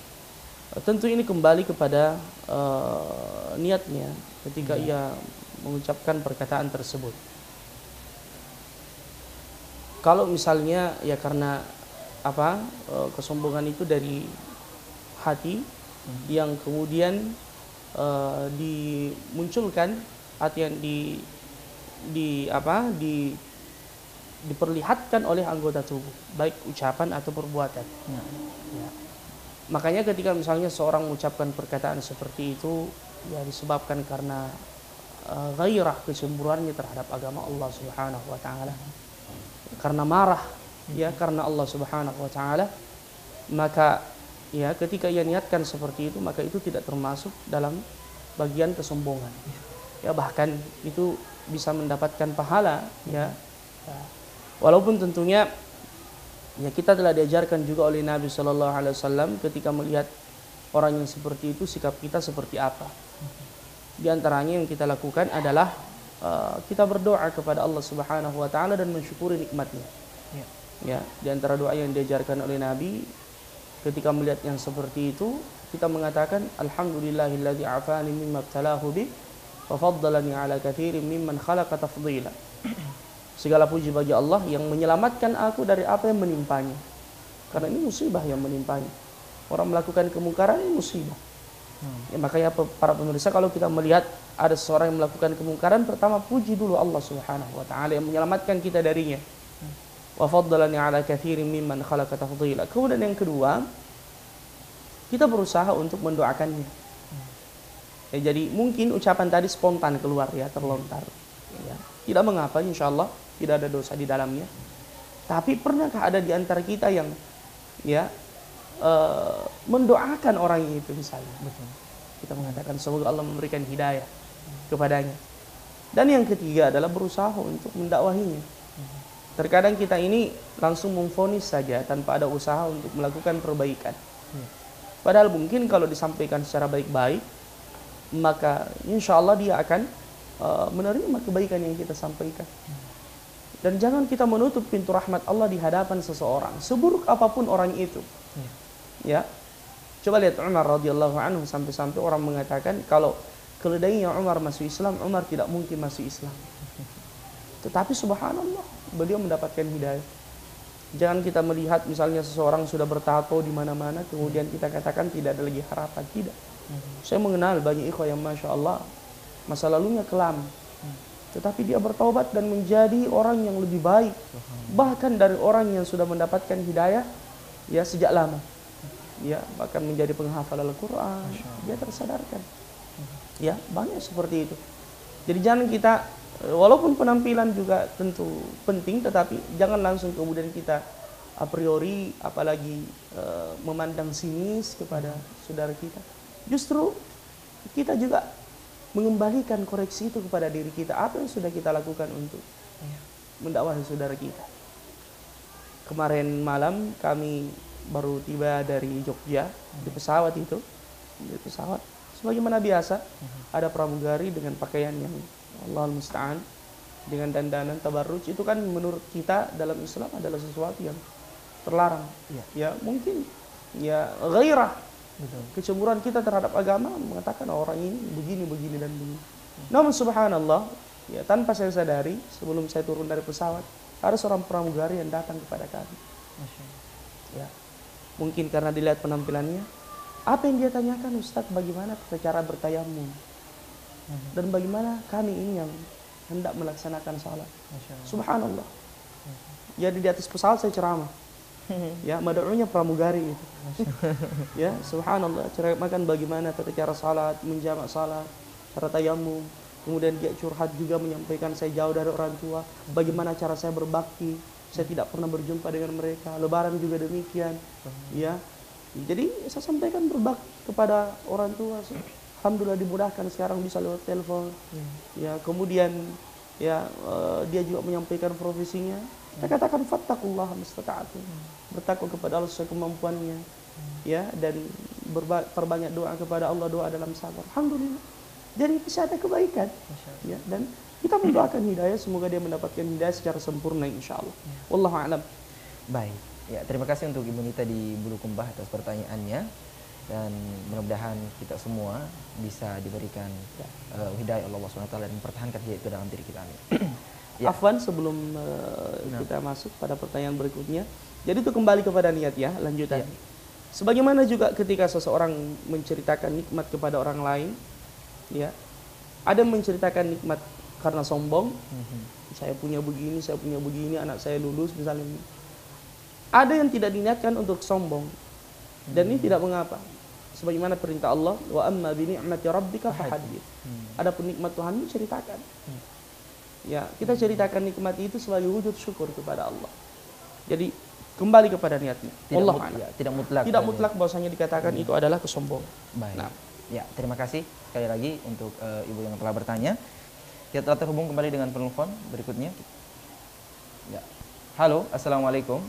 Tentu ini kembali kepada uh, niatnya ketika ya. ia mengucapkan perkataan tersebut. Kalau misalnya ya karena apa uh, kesombongan itu dari hati hmm. yang kemudian uh, dimunculkan, hati yang di di apa di diperlihatkan oleh anggota tubuh, baik ucapan atau perbuatan. Ya. Ya. Makanya ketika misalnya seorang mengucapkan perkataan seperti itu, ya disebabkan karena uh, gairah kecemburuannya terhadap agama Allah Subhanahu Wa Taala, karena marah, ya karena Allah Subhanahu Wa Taala, maka ya ketika ia niatkan seperti itu, maka itu tidak termasuk dalam bagian kesombongan. Ya bahkan itu bisa mendapatkan pahala, ya. Ya. Walaupun tentunya ya kita telah diajarkan juga oleh Nabi Shallallahu Alaihi Wasallam ketika melihat orang yang seperti itu sikap kita seperti apa. Di antaranya yang kita lakukan adalah uh, kita berdoa kepada Allah Subhanahu Wa Taala dan mensyukuri nikmatnya. Ya. Ya, di antara doa yang diajarkan oleh Nabi ketika melihat yang seperti itu kita mengatakan Alhamdulillahilladzi afani mimma ibtalahu bi wa faddalani ala katsirin mimman khalaqa tafdila. Segala puji bagi Allah yang menyelamatkan aku dari apa yang menimpanya. Karena ini musibah yang menimpanya. Orang melakukan kemungkaran ini musibah. Ya, makanya para pemirsa kalau kita melihat ada seorang yang melakukan kemungkaran, pertama puji dulu Allah Subhanahu Wa Taala yang menyelamatkan kita darinya. Wa faddalani ala katsirin mimman khalaqa tafdila. Kemudian yang kedua, kita berusaha untuk mendoakannya. Ya, jadi mungkin ucapan tadi spontan keluar ya, terlontar. Ya, tidak mengapa, insya Allah tidak ada dosa di dalamnya. Tapi pernahkah ada di antara kita yang ya e, mendoakan orang itu misalnya? Betul. Kita mengatakan semoga Allah memberikan hidayah kepadanya. Dan yang ketiga adalah berusaha untuk mendakwahinya. Terkadang kita ini langsung memvonis saja tanpa ada usaha untuk melakukan perbaikan. Padahal mungkin kalau disampaikan secara baik-baik, maka insya Allah dia akan uh, menerima kebaikan yang kita sampaikan. Dan jangan kita menutup pintu rahmat Allah di hadapan seseorang, seburuk apapun orang itu. Ya, ya. Coba lihat Umar radhiyallahu anhu, sampai-sampai orang mengatakan kalau keledainya Umar masuk Islam, Umar tidak mungkin masuk Islam. Tetapi subhanallah, beliau mendapatkan hidayah. Jangan kita melihat misalnya seseorang sudah bertato di mana-mana, kemudian kita katakan tidak ada lagi harapan. Tidak. Saya mengenal banyak ikhwah yang Masya Allah masa lalunya kelam, tetapi dia bertaubat dan menjadi orang yang lebih baik, bahkan dari orang yang sudah mendapatkan hidayah ya sejak lama, ya bahkan menjadi penghafal Al-Qur'an. Dia tersadarkan, ya banyak seperti itu. Jadi jangan kita, walaupun penampilan juga tentu penting, tetapi jangan langsung kemudian kita a priori, apalagi uh, memandang sinis kepada saudara kita. Justru kita juga mengembalikan koreksi itu kepada diri kita. Apa yang sudah kita lakukan untuk mendakwahi saudara kita? Kemarin malam kami baru tiba dari Jogja, di pesawat itu. Di pesawat, sebagaimana biasa, ada pramugari dengan pakaian yang Allahul Musta'an, dengan dandanan tabarruj. Itu kan menurut kita dalam Islam adalah sesuatu yang terlarang. Ya, ya mungkin ya gairah. Betul. Kecemburuan kita terhadap agama mengatakan orang ini begini, begini, dan begini. Hmm. Namun subhanallah, ya tanpa saya sadari, sebelum saya turun dari pesawat, ada seorang pramugari yang datang kepada kami. Ya. Mungkin karena dilihat penampilannya, apa yang dia tanyakan, Ustadz, bagaimana cara bertayamum? Hmm. Dan bagaimana kami ini yang hendak melaksanakan salat? Subhanallah. Hmm. Jadi di atas pesawat saya ceramah. Ya, mad'unya pramugari itu. Ya, subhanallah, cara makan bagaimana, tata cara salat, menjamak salat, cara tayamum. Kemudian dia curhat juga menyampaikan saya jauh dari orang tua, bagaimana cara saya berbakti, saya tidak pernah berjumpa dengan mereka. Lebaran juga demikian. Ya. Jadi saya sampaikan berbakti kepada orang tua. Alhamdulillah dimudahkan sekarang bisa lewat telepon. Ya, kemudian ya dia juga menyampaikan profesinya. Kita katakan fattakullah mustata'atun, bertakwa kepada Allah sesuai kemampuannya, ya, dan perbanyak doa kepada Allah, doa dalam sabar. Alhamdulillah. Jadi bisa ada kebaikan, ya, dan kita mendoakan hidayah, semoga dia mendapatkan hidayah secara sempurna insyaallah. Wallahu a'lam. Baik. Ya, terima kasih untuk Ibu Nita di Bulukumbah atas pertanyaannya, dan mudah-mudahan kita semua bisa diberikan uh, hidayah Allah Subhanahu wa taala dan mempertahankan hidayah itu dalam diri kita. Amin. Ya. Afwan, sebelum uh, nah. kita masuk pada pertanyaan berikutnya, jadi itu kembali kepada niat ya, lanjutan. Ya. Sebagaimana juga ketika seseorang menceritakan nikmat kepada orang lain, ya, ada menceritakan nikmat karena sombong. Mm-hmm. Saya punya begini, saya punya begini, anak saya lulus misalnya. Ada yang tidak diniatkan untuk sombong. Dan mm-hmm. ini tidak mengapa. Sebagaimana perintah Allah, wa amma bi ni'mati rabbika fahaddits. Mm-hmm. Ada penikmat Tuhanmu ceritakan. Mm-hmm. Ya, kita ceritakan nikmat itu sebagai wujud syukur kepada Allah. Jadi kembali kepada niatnya. Tidak, Allah mut, ya, tidak mutlak. Tidak mutlak bahwasanya dikatakan ya. Itu adalah kesombongan. Baik. Nah. Ya, terima kasih sekali lagi untuk uh, ibu yang telah bertanya. Kita terhubung kembali dengan penelpon berikutnya. Ya. Halo, assalamualaikum.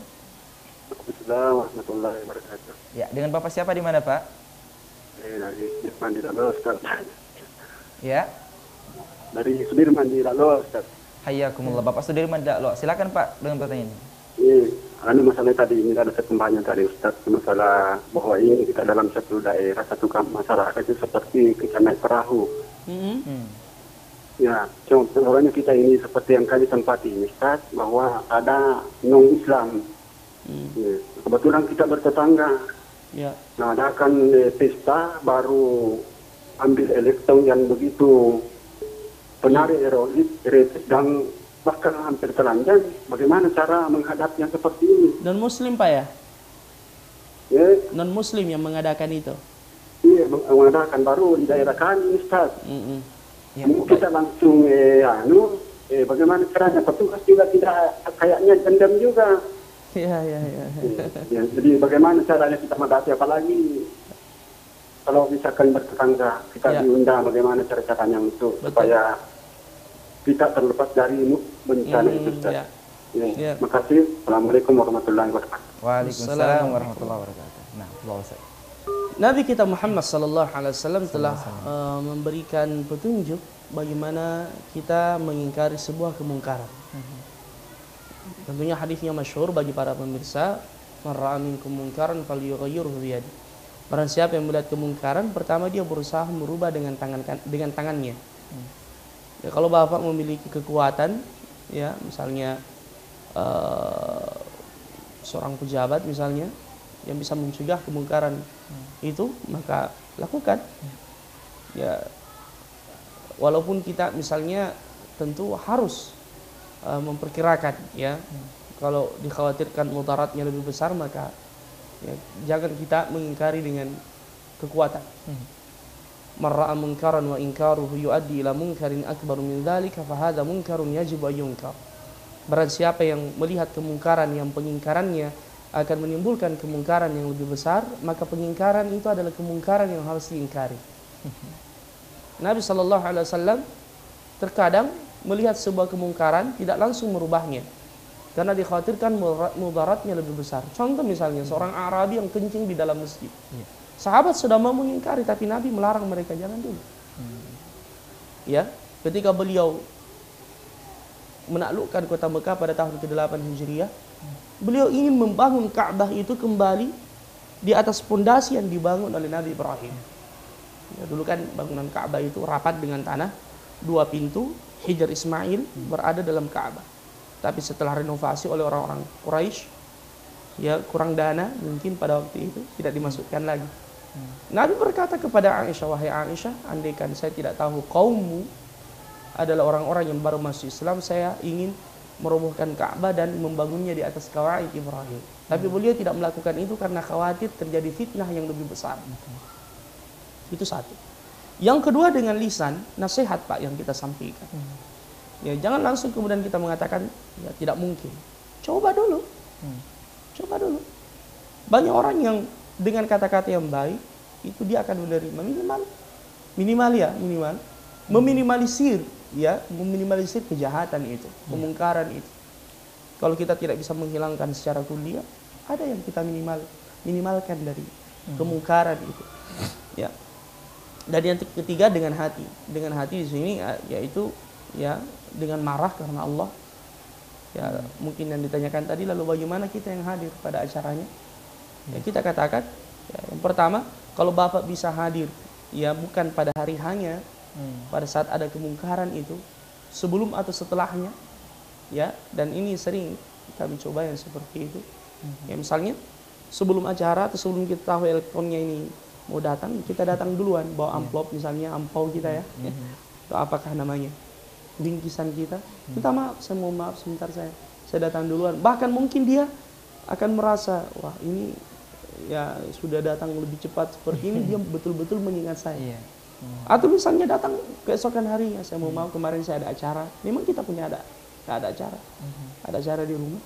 Waalaikumsalam warahmatullahi wabarakatuh. Ya, dengan Bapak siapa di mana, Pak? Dari Sudirman di Lalu, Ustaz. Ya. Dari Sudirman di Lalu, Ustaz. Hayyakumullah, Bapak Sudirman di Lalu. Silakan, Pak, dengan pertanyaannya. Iya. Ada masalah tadi, ini ada perkembangan dari Ustadz, masalah bahwa ini kita dalam satu daerah, satu masyarakat itu seperti kita naik perahu. Mm-hmm. Ya, contohnya kita ini seperti yang kami tempati ini, Ustadz, bahwa ada non Islam. Mm. Ya. Kebetulan kita bertetangga. Yeah. Nah, ada kan eh, pesta baru ambil elektron yang begitu penari erotik, erotik dan bahkan hampir telanjang, bagaimana cara menghadapnya seperti ini? Non-muslim, Pak, ya? Ya. Non-muslim yang mengadakan itu? Iya, mengadakan baru di daerah kami, Ustaz. Mm-hmm. Ya, kita langsung, eh, anu, eh, bagaimana caranya? Petugas juga tidak, kayaknya dendam juga. Iya, iya, iya. Ya, jadi bagaimana caranya kita menghadapi, apalagi kalau misalkan bertetangga, kita ya. Diundang, bagaimana cara-caranya untuk betul. Supaya kita terlepas dari bencana hmm, itu, Ustaz. Ya. Ya. Ya. Makasih. Assalamualaikum warahmatullahi wabarakatuh. Waalaikumsalam warahmatullahi wabarakatuh. Nah, Nabi kita Muhammad sallallahu alaihi wasallam telah uh, memberikan petunjuk bagaimana kita mengingkari sebuah kemungkaran. Uh-huh. Tentunya hadisnya masyhur bagi para pemirsa, man ra'a minkum munkaran falyughayyirhu bi yadihi. Barang siapa yang melihat kemungkaran, pertama dia berusaha merubah dengan tangan dengan tangannya. Uh-huh. Ya, kalau bapak memiliki kekuatan, ya misalnya uh, seorang pejabat misalnya yang bisa mencegah kemungkaran hmm. itu, maka lakukan. Hmm. Ya, walaupun kita misalnya tentu harus uh, memperkirakan, ya hmm. kalau dikhawatirkan mudaratnya lebih besar, maka ya, jangan kita mengingkari dengan kekuatan. Hmm. Marra'a munkaran wa inkaruhu yuaddi ila munkarin akbar min dzalika fa hadza munkarun yajibu an yunkar. Barang siapa yang melihat kemungkaran yang pengingkarannya akan menimbulkan kemungkaran yang lebih besar, maka pengingkaran itu adalah kemungkaran yang harus diingkari. Nabi sallallahu alaihi wasallam terkadang melihat sebuah kemungkaran tidak langsung merubahnya karena dikhawatirkan mudaratnya lebih besar. Contoh misalnya seorang Arabi yang kencing di dalam masjid. Sahabat sudah mau mengingkari, tapi Nabi melarang mereka, jangan dulu. Hmm. Ya, ketika beliau menaklukkan kota Mekah pada tahun kedelapan Hijriah, hmm. beliau ingin membangun Ka'bah itu kembali di atas pondasi yang dibangun oleh Nabi Ibrahim. Ya, dulu kan bangunan Ka'bah itu rapat dengan tanah, dua pintu, Hijr Ismail hmm. berada dalam Ka'bah. Tapi setelah renovasi oleh orang-orang Quraisy, ya kurang dana mungkin pada waktu itu, tidak dimasukkan lagi. Nabi berkata kepada Aisyah, wahai Aisyah, andaikan saya tidak tahu kaummu adalah orang-orang yang baru masuk Islam, saya ingin merobohkan Ka'bah dan membangunnya di atas kawaid Ibrahim. Tapi beliau tidak melakukan itu karena khawatir terjadi fitnah yang lebih besar. Itu satu. Yang kedua, dengan lisan, nasihat, Pak, yang kita sampaikan. Ya, jangan langsung kemudian kita mengatakan ya, tidak mungkin. Coba dulu. Coba dulu. Banyak orang yang dengan kata-kata yang baik itu dia akan menerima minimal minimal ya minimal meminimalisir ya meminimalisir kejahatan itu, kemungkaran itu. Kalau kita tidak bisa menghilangkan secara kuliah, ada yang kita minimal minimalkan dari kemungkaran itu. Ya. Dan yang ketiga, dengan hati. Dengan hati di sini yaitu ya dengan marah karena Allah. Ya, mungkin yang ditanyakan tadi, lalu bagaimana kita yang hadir pada acaranya? Ya, kita katakan, ya, yang pertama, kalau Bapak bisa hadir, ya bukan pada hari hanya, hmm. pada saat ada kemungkaran itu, sebelum atau setelahnya, ya. Dan ini sering kami coba yang seperti itu. Hmm. Ya, misalnya, sebelum acara atau sebelum kita tahu elektronnya ini mau datang, kita datang duluan, bawa amplop misalnya, ampau kita ya, hmm. ya atau apakah namanya. bingkisan kita, minta maaf, saya mau maaf sebentar, saya saya datang duluan. Bahkan mungkin dia akan merasa, wah ini ya sudah datang lebih cepat seperti ini, dia betul-betul mengingat saya. Iya. Hmm. Atau misalnya datang keesokan harinya, saya mau maaf kemarin saya ada acara, memang kita punya ada ada acara, hmm. ada acara di rumah.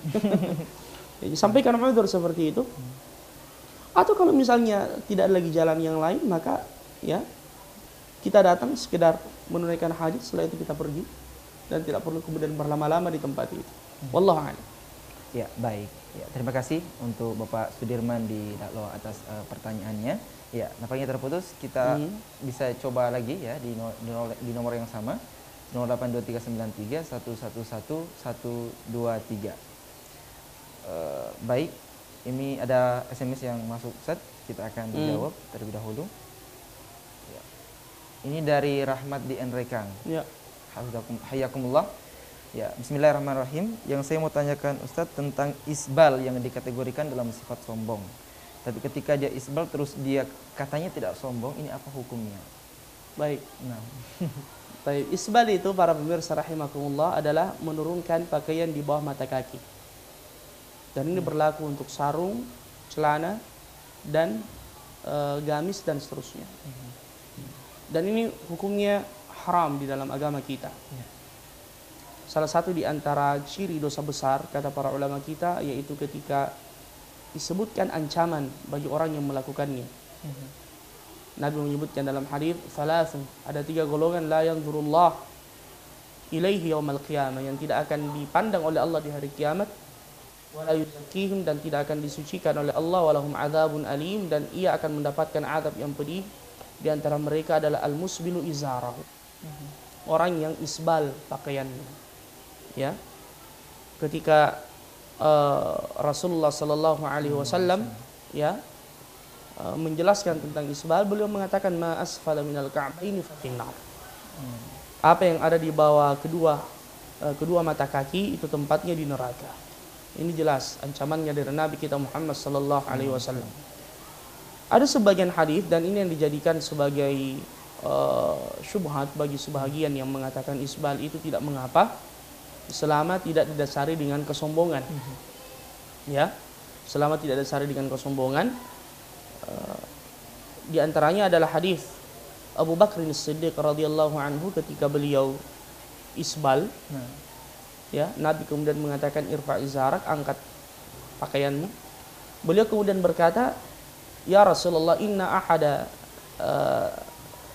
Jadi sampaikan udzur seperti itu. Hmm. Atau kalau misalnya tidak ada lagi jalan yang lain, maka ya kita datang sekedar menunaikan hajat, setelah itu kita pergi dan tidak perlu kemudian berlama-lama di tempat itu. Wallahu a'lam. Ya, baik. Ya, terima kasih untuk Bapak Sudirman di Daklo atas uh, pertanyaannya. Ya, nampaknya terputus. Kita hmm. bisa coba lagi ya di, no, di, no, di nomor yang sama, nol delapan dua tiga sembilan tiga satu satu satu satu dua tiga. Uh, baik, ini ada S M S yang masuk, set. Kita akan hmm. jawab terlebih dahulu. Ya. Ini dari Rahmat di Enrekang. Ya. Hayakumullah. Ya, bismillahirrahmanirrahim. Yang saya mau tanyakan Ustadz tentang isbal yang dikategorikan dalam sifat sombong. Tapi ketika dia isbal terus dia katanya tidak sombong, ini apa hukumnya? Baik. Nah. Baik, isbal itu para pemirsa rahimakumullah adalah menurunkan pakaian di bawah mata kaki. Dan ini hmm. berlaku untuk sarung, celana, dan e, gamis dan seterusnya. Hmm. Dan ini hukumnya haram di dalam agama kita. Ya. Salah satu di antara ciri dosa besar, kata para ulama kita, yaitu ketika disebutkan ancaman bagi orang yang melakukannya. Mm-hmm. Nabi menyebutkan dalam hadis, "Salasun", ada tiga golongan, "La yanzurullah ilaihi yaumal qiyamah", yang tidak akan dipandang oleh Allah di hari kiamat, "Wala yuzakihim", dan tidak akan disucikan oleh Allah, "Walahum adzabun alim", dan ia akan mendapatkan azab yang pedih. Di antara mereka adalah al-musbilu izarahu, mm-hmm. orang yang isbal pakaiannya. Ya, ketika uh, Rasulullah Sallallahu Alaihi Wasallam ya uh, menjelaskan tentang isbal, beliau mengatakan ma asfala minal ka'baini fatinnar. Hmm. Apa yang ada di bawah kedua uh, kedua mata kaki itu tempatnya di neraka. Ini jelas ancamannya dari Nabi kita Muhammad Sallallahu Alaihi Wasallam. Hmm. Ada sebagian hadis dan ini yang dijadikan sebagai uh, syubhat bagi sebahagian yang mengatakan isbal itu tidak mengapa, selama tidak didasari dengan kesombongan. Mm-hmm. Ya, selama tidak didasari dengan kesombongan. Uh, di antaranya adalah hadis Abu Bakar As-Siddiq radhiyallahu anhu ketika beliau isbal. Nah. Ya, Nabi kemudian mengatakan irfa' izarak, angkat pakaianmu. Beliau kemudian berkata, "Ya Rasulullah, inna ahada uh,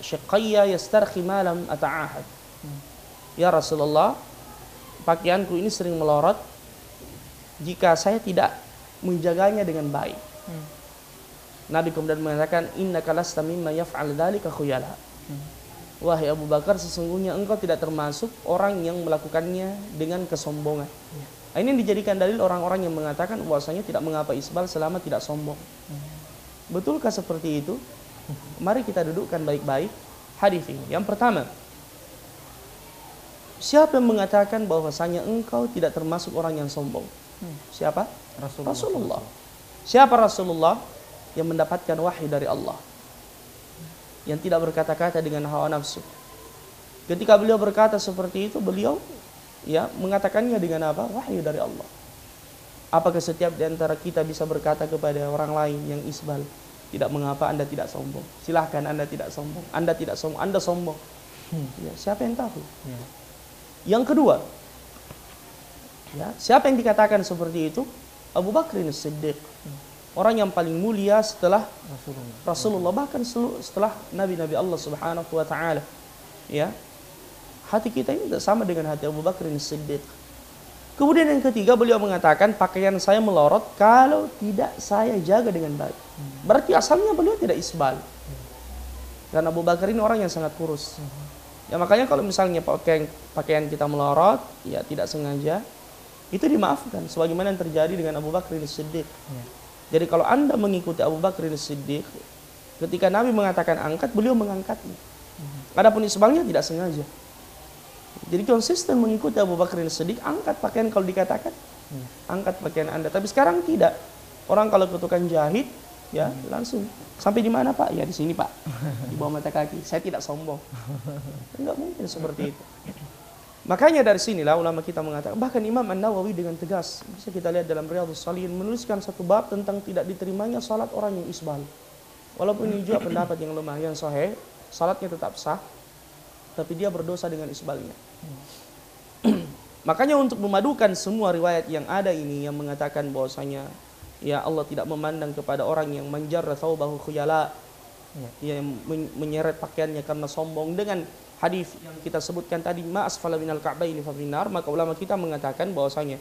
syaqiyya yastarkhi ma lam ata'ahad." Mm. Ya Rasulullah, pakaianku ini sering melorot jika saya tidak menjaganya dengan baik. Hmm. Nabi kemudian mengatakan, "Innaka lasta mimma yaf'al dzalika khuyala." Hmm. Wahai Abu Bakar, sesungguhnya engkau tidak termasuk orang yang melakukannya dengan kesombongan. Hmm. Nah, ini dijadikan dalil orang-orang yang mengatakan bahwasanya tidak mengapa isbal selama tidak sombong. Hmm. Betulkah seperti itu? Mari kita dudukkan baik-baik hadis ini. Yang pertama, siapa yang mengatakan bahwasanya engkau tidak termasuk orang yang sombong? Hmm. Siapa? Rasulullah. Rasulullah. Siapa Rasulullah yang mendapatkan wahyu dari Allah? Yang tidak berkata-kata dengan hawa nafsu. Ketika beliau berkata seperti itu, beliau ya mengatakannya dengan apa? Wahyu dari Allah. Apakah setiap di antara kita bisa berkata kepada orang lain yang isbal, "Tidak mengapa Anda tidak sombong. Silahkan Anda tidak sombong. Anda tidak sombong. Anda sombong." Hmm. Ya, siapa yang tahu? Ya. Yang kedua, ya, siapa yang dikatakan seperti itu? Abu Bakar As-Siddiq, orang yang paling mulia setelah Rasulullah, Rasulullah bahkan setelah Nabi-Nabi Allah Subhanahu Wa Taala. Ya, hati kita ini tidak sama dengan hati Abu Bakar As-Siddiq. Kemudian yang ketiga, beliau mengatakan pakaian saya melorot kalau tidak saya jaga dengan baik. Berarti asalnya beliau tidak isbal. Karena Abu Bakar ini orang yang sangat kurus. Ya, makanya kalau misalnya pakaian, pakaian kita melorot, ya tidak sengaja, itu dimaafkan. Sebagaimana yang terjadi dengan Abu Bakar As-Siddiq. Ya. Jadi kalau Anda mengikuti Abu Bakar As-Siddiq, ketika Nabi mengatakan angkat, beliau mengangkatnya. Ya. Adapun isbalnya tidak sengaja. Jadi konsisten mengikuti Abu Bakar As-Siddiq, angkat pakaian kalau dikatakan, ya. angkat pakaian Anda. Tapi sekarang tidak. Orang kalau kutukan jahit, ya hmm. langsung, "Sampai di mana, Pak?" "Ya di sini, Pak, di bawah mata kaki." "Saya tidak sombong." Enggak mungkin seperti itu. Makanya dari sinilah ulama kita mengatakan, bahkan Imam An Nawawi dengan tegas, bisa kita lihat dalam Riyadhus Shalihin, menuliskan satu bab tentang tidak diterimanya salat orang yang isbal. Walaupun ini juga pendapat yang lemah, yang sahih, salatnya tetap sah, tapi dia berdosa dengan isbalnya. Makanya untuk memadukan semua riwayat yang ada ini yang mengatakan bahwasanya ya Allah tidak memandang kepada orang yang manjarra thawbahu khuyala, yang menyeret pakaiannya karena sombong, dengan hadis yang kita sebutkan tadi, ma'asfala minal ka'baini fabinar. Maka ulama kita mengatakan bahwasanya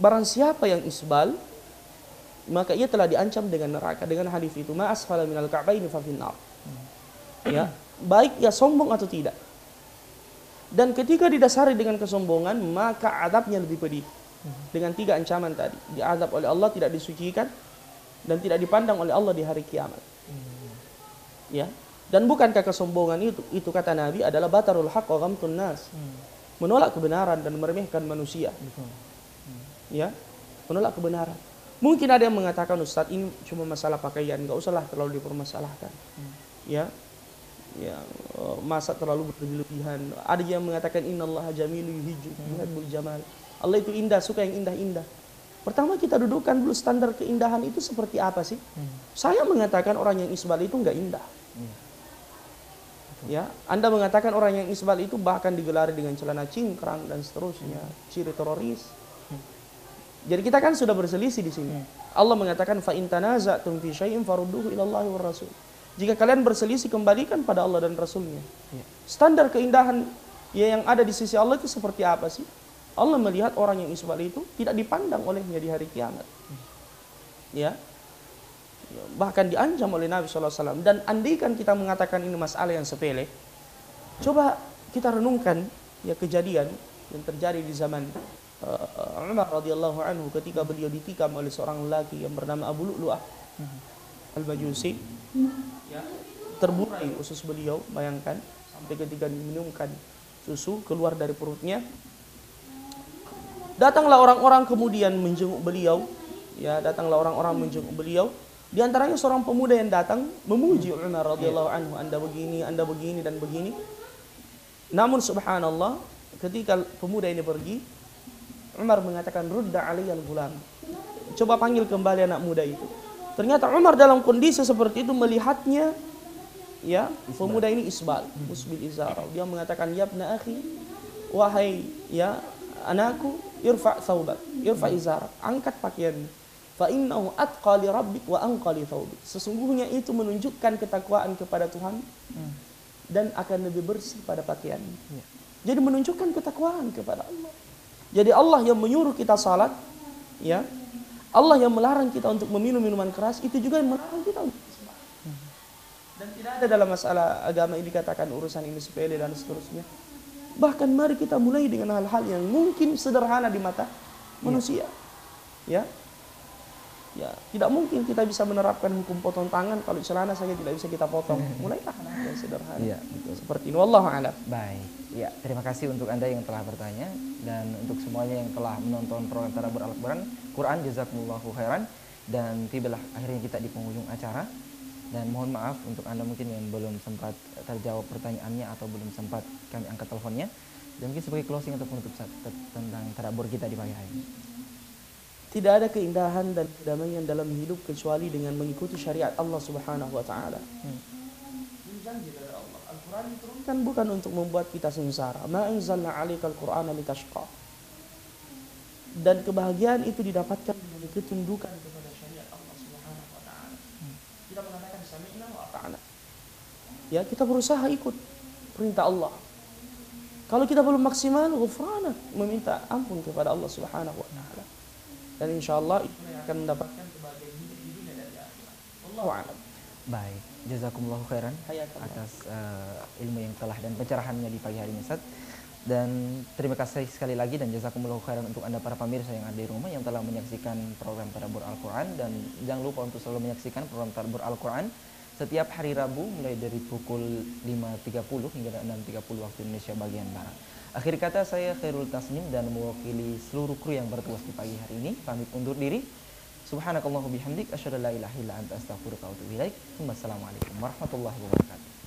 barang siapa yang isbal, maka ia telah diancam dengan neraka dengan hadis itu, ma'asfala minal ka'baini fabinar. Ya, baik ia sombong atau tidak. Dan ketika didasari dengan kesombongan, maka adabnya lebih pedih. Dengan tiga ancaman tadi, diazab oleh Allah, tidak disucikan, dan tidak dipandang oleh Allah di hari kiamat. Ya. Dan bukankah kesombongan itu, itu kata Nabi adalah batarul haqq wa ghamtun nas, menolak kebenaran dan meremehkan manusia. Ya, menolak kebenaran. Mungkin ada yang mengatakan, Ustadz, ini cuma masalah pakaian, nggak usahlah terlalu dipermasalahkan. Ya, ya, masa terlalu berlebihan. Ada yang mengatakan innallaha jamilun yuhibbul jamal, Allah itu indah, suka yang indah-indah. Pertama kita dudukkan dulu standar keindahan itu seperti apa sih? Hmm. Saya mengatakan orang yang isbal itu nggak indah. Hmm. Ya, Anda mengatakan orang yang isbal itu bahkan digelari dengan celana cingkrang dan seterusnya, hmm. ciri teroris. Hmm. Jadi kita kan sudah berselisih di sini. Hmm. Allah mengatakan fa in tanaza'tum fi syai'in farudduhu ila Allahi war rasul. Jika kalian berselisih, kembalikan pada Allah dan Rasulnya. Hmm. Standar keindahan ya yang ada di sisi Allah itu seperti apa sih? Allah melihat orang yang isbal itu tidak dipandang olehnya di hari kiamat. Ya. Bahkan diancam oleh Nabi shallallahu alaihi wasallam. Dan andaikan kita mengatakan ini masalah yang sepele, coba kita renungkan ya kejadian yang terjadi di zaman uh, Umar radhiyallahu anhu ketika beliau ditikam oleh seorang lelaki yang bernama Abu Lu'lu'ah al-bajusi. Ya. Terburai usus beliau, bayangkan, sampai ketika diminumkan susu keluar dari perutnya. Datanglah orang-orang kemudian menjenguk beliau, ya datanglah orang-orang menjenguk beliau. Di antaranya seorang pemuda yang datang memuji Umar radhiyallahu anhu, Anda begini, Anda begini dan begini. Namun subhanallah, ketika pemuda ini pergi, Umar mengatakan rudda alaiyal gulam, coba panggil kembali anak muda itu. Ternyata Umar dalam kondisi seperti itu melihatnya, ya pemuda ini isbal, musbil izara. Dia mengatakan ya ibna akhi, wahai ya anakku, irfa' thawbak, irfa' izara, angkat pakaianmu, fa innahu atqa li rabbik wa anqa li thawbik, sesungguhnya itu menunjukkan ketakwaan kepada Tuhan dan akan lebih bersih pada pakaianmu. Jadi menunjukkan ketakwaan kepada Allah. Jadi Allah yang menyuruh kita salat, ya Allah yang melarang kita untuk meminum minuman keras, itu juga yang melarang kita untuk isbal. Dan tidak ada dalam masalah agama ini dikatakan urusan ini sepele dan seterusnya. Bahkan mari kita mulai dengan hal-hal yang mungkin sederhana di mata manusia. Ya. Ya, tidak mungkin kita bisa menerapkan hukum potong tangan kalau celana saja tidak bisa kita potong. Mulailah yang sederhana. Ya, seperti ini, wallahu a'lam. Baik. Ya, terima kasih untuk Anda yang telah bertanya dan untuk semuanya yang telah menonton program Tadabbur Al-Qur'an. Quran jazakumullahu khairan, dan tibalah akhirnya kita di penghujung acara. Dan mohon maaf untuk Anda mungkin yang belum sempat terjawab pertanyaannya atau belum sempat kami angkat teleponnya. Dan mungkin sebagai closing atau penutup tentang tadabbur kita di pagi hari ini. Tidak ada keindahan dan kedamaian dalam hidup kecuali dengan mengikuti syariat Allah Subhanahu wa taala. Al-Qur'an diturunkan bukan untuk membuat kita sengsara. Ma anzalna 'alaikal Qur'ana litashqa. Dan kebahagiaan itu didapatkan dari ketundukan kepada syariat Allah Subhanahu wa taala. Kita mengatakan sami'na wa ata'na. Ya, kita berusaha ikut perintah Allah. Kalau kita belum maksimal, ghufrana, meminta ampun kepada Allah Subhanahu wa taala. Dan insyaallah itu akan mendapatkan kebahagiaan di dunia dan di akhirat. Wallahu a'lam. Baik, jazakumullahu khairan atas uh, ilmu yang telah dan pencerahannya di pagi hari ini, Ustaz. Dan terima kasih sekali lagi dan jazakumullahu khairan untuk Anda para pemirsa yang ada di rumah yang telah menyaksikan program Tadabbur Al-Qur'an, dan jangan lupa untuk selalu menyaksikan program Tadabbur Al-Qur'an setiap hari Rabu mulai dari pukul lima tiga puluh hingga enam tiga puluh waktu Indonesia bagian Barat. Akhir kata saya Khairul Tasnim dan mewakili seluruh kru yang bertugas di pagi hari ini pamit undur diri. Subhanakallahumma bihamdik asyhadu an la ilaha illa anta astaghfiruka wa atubu ilaik. Wassalamualaikum warahmatullahi wabarakatuh.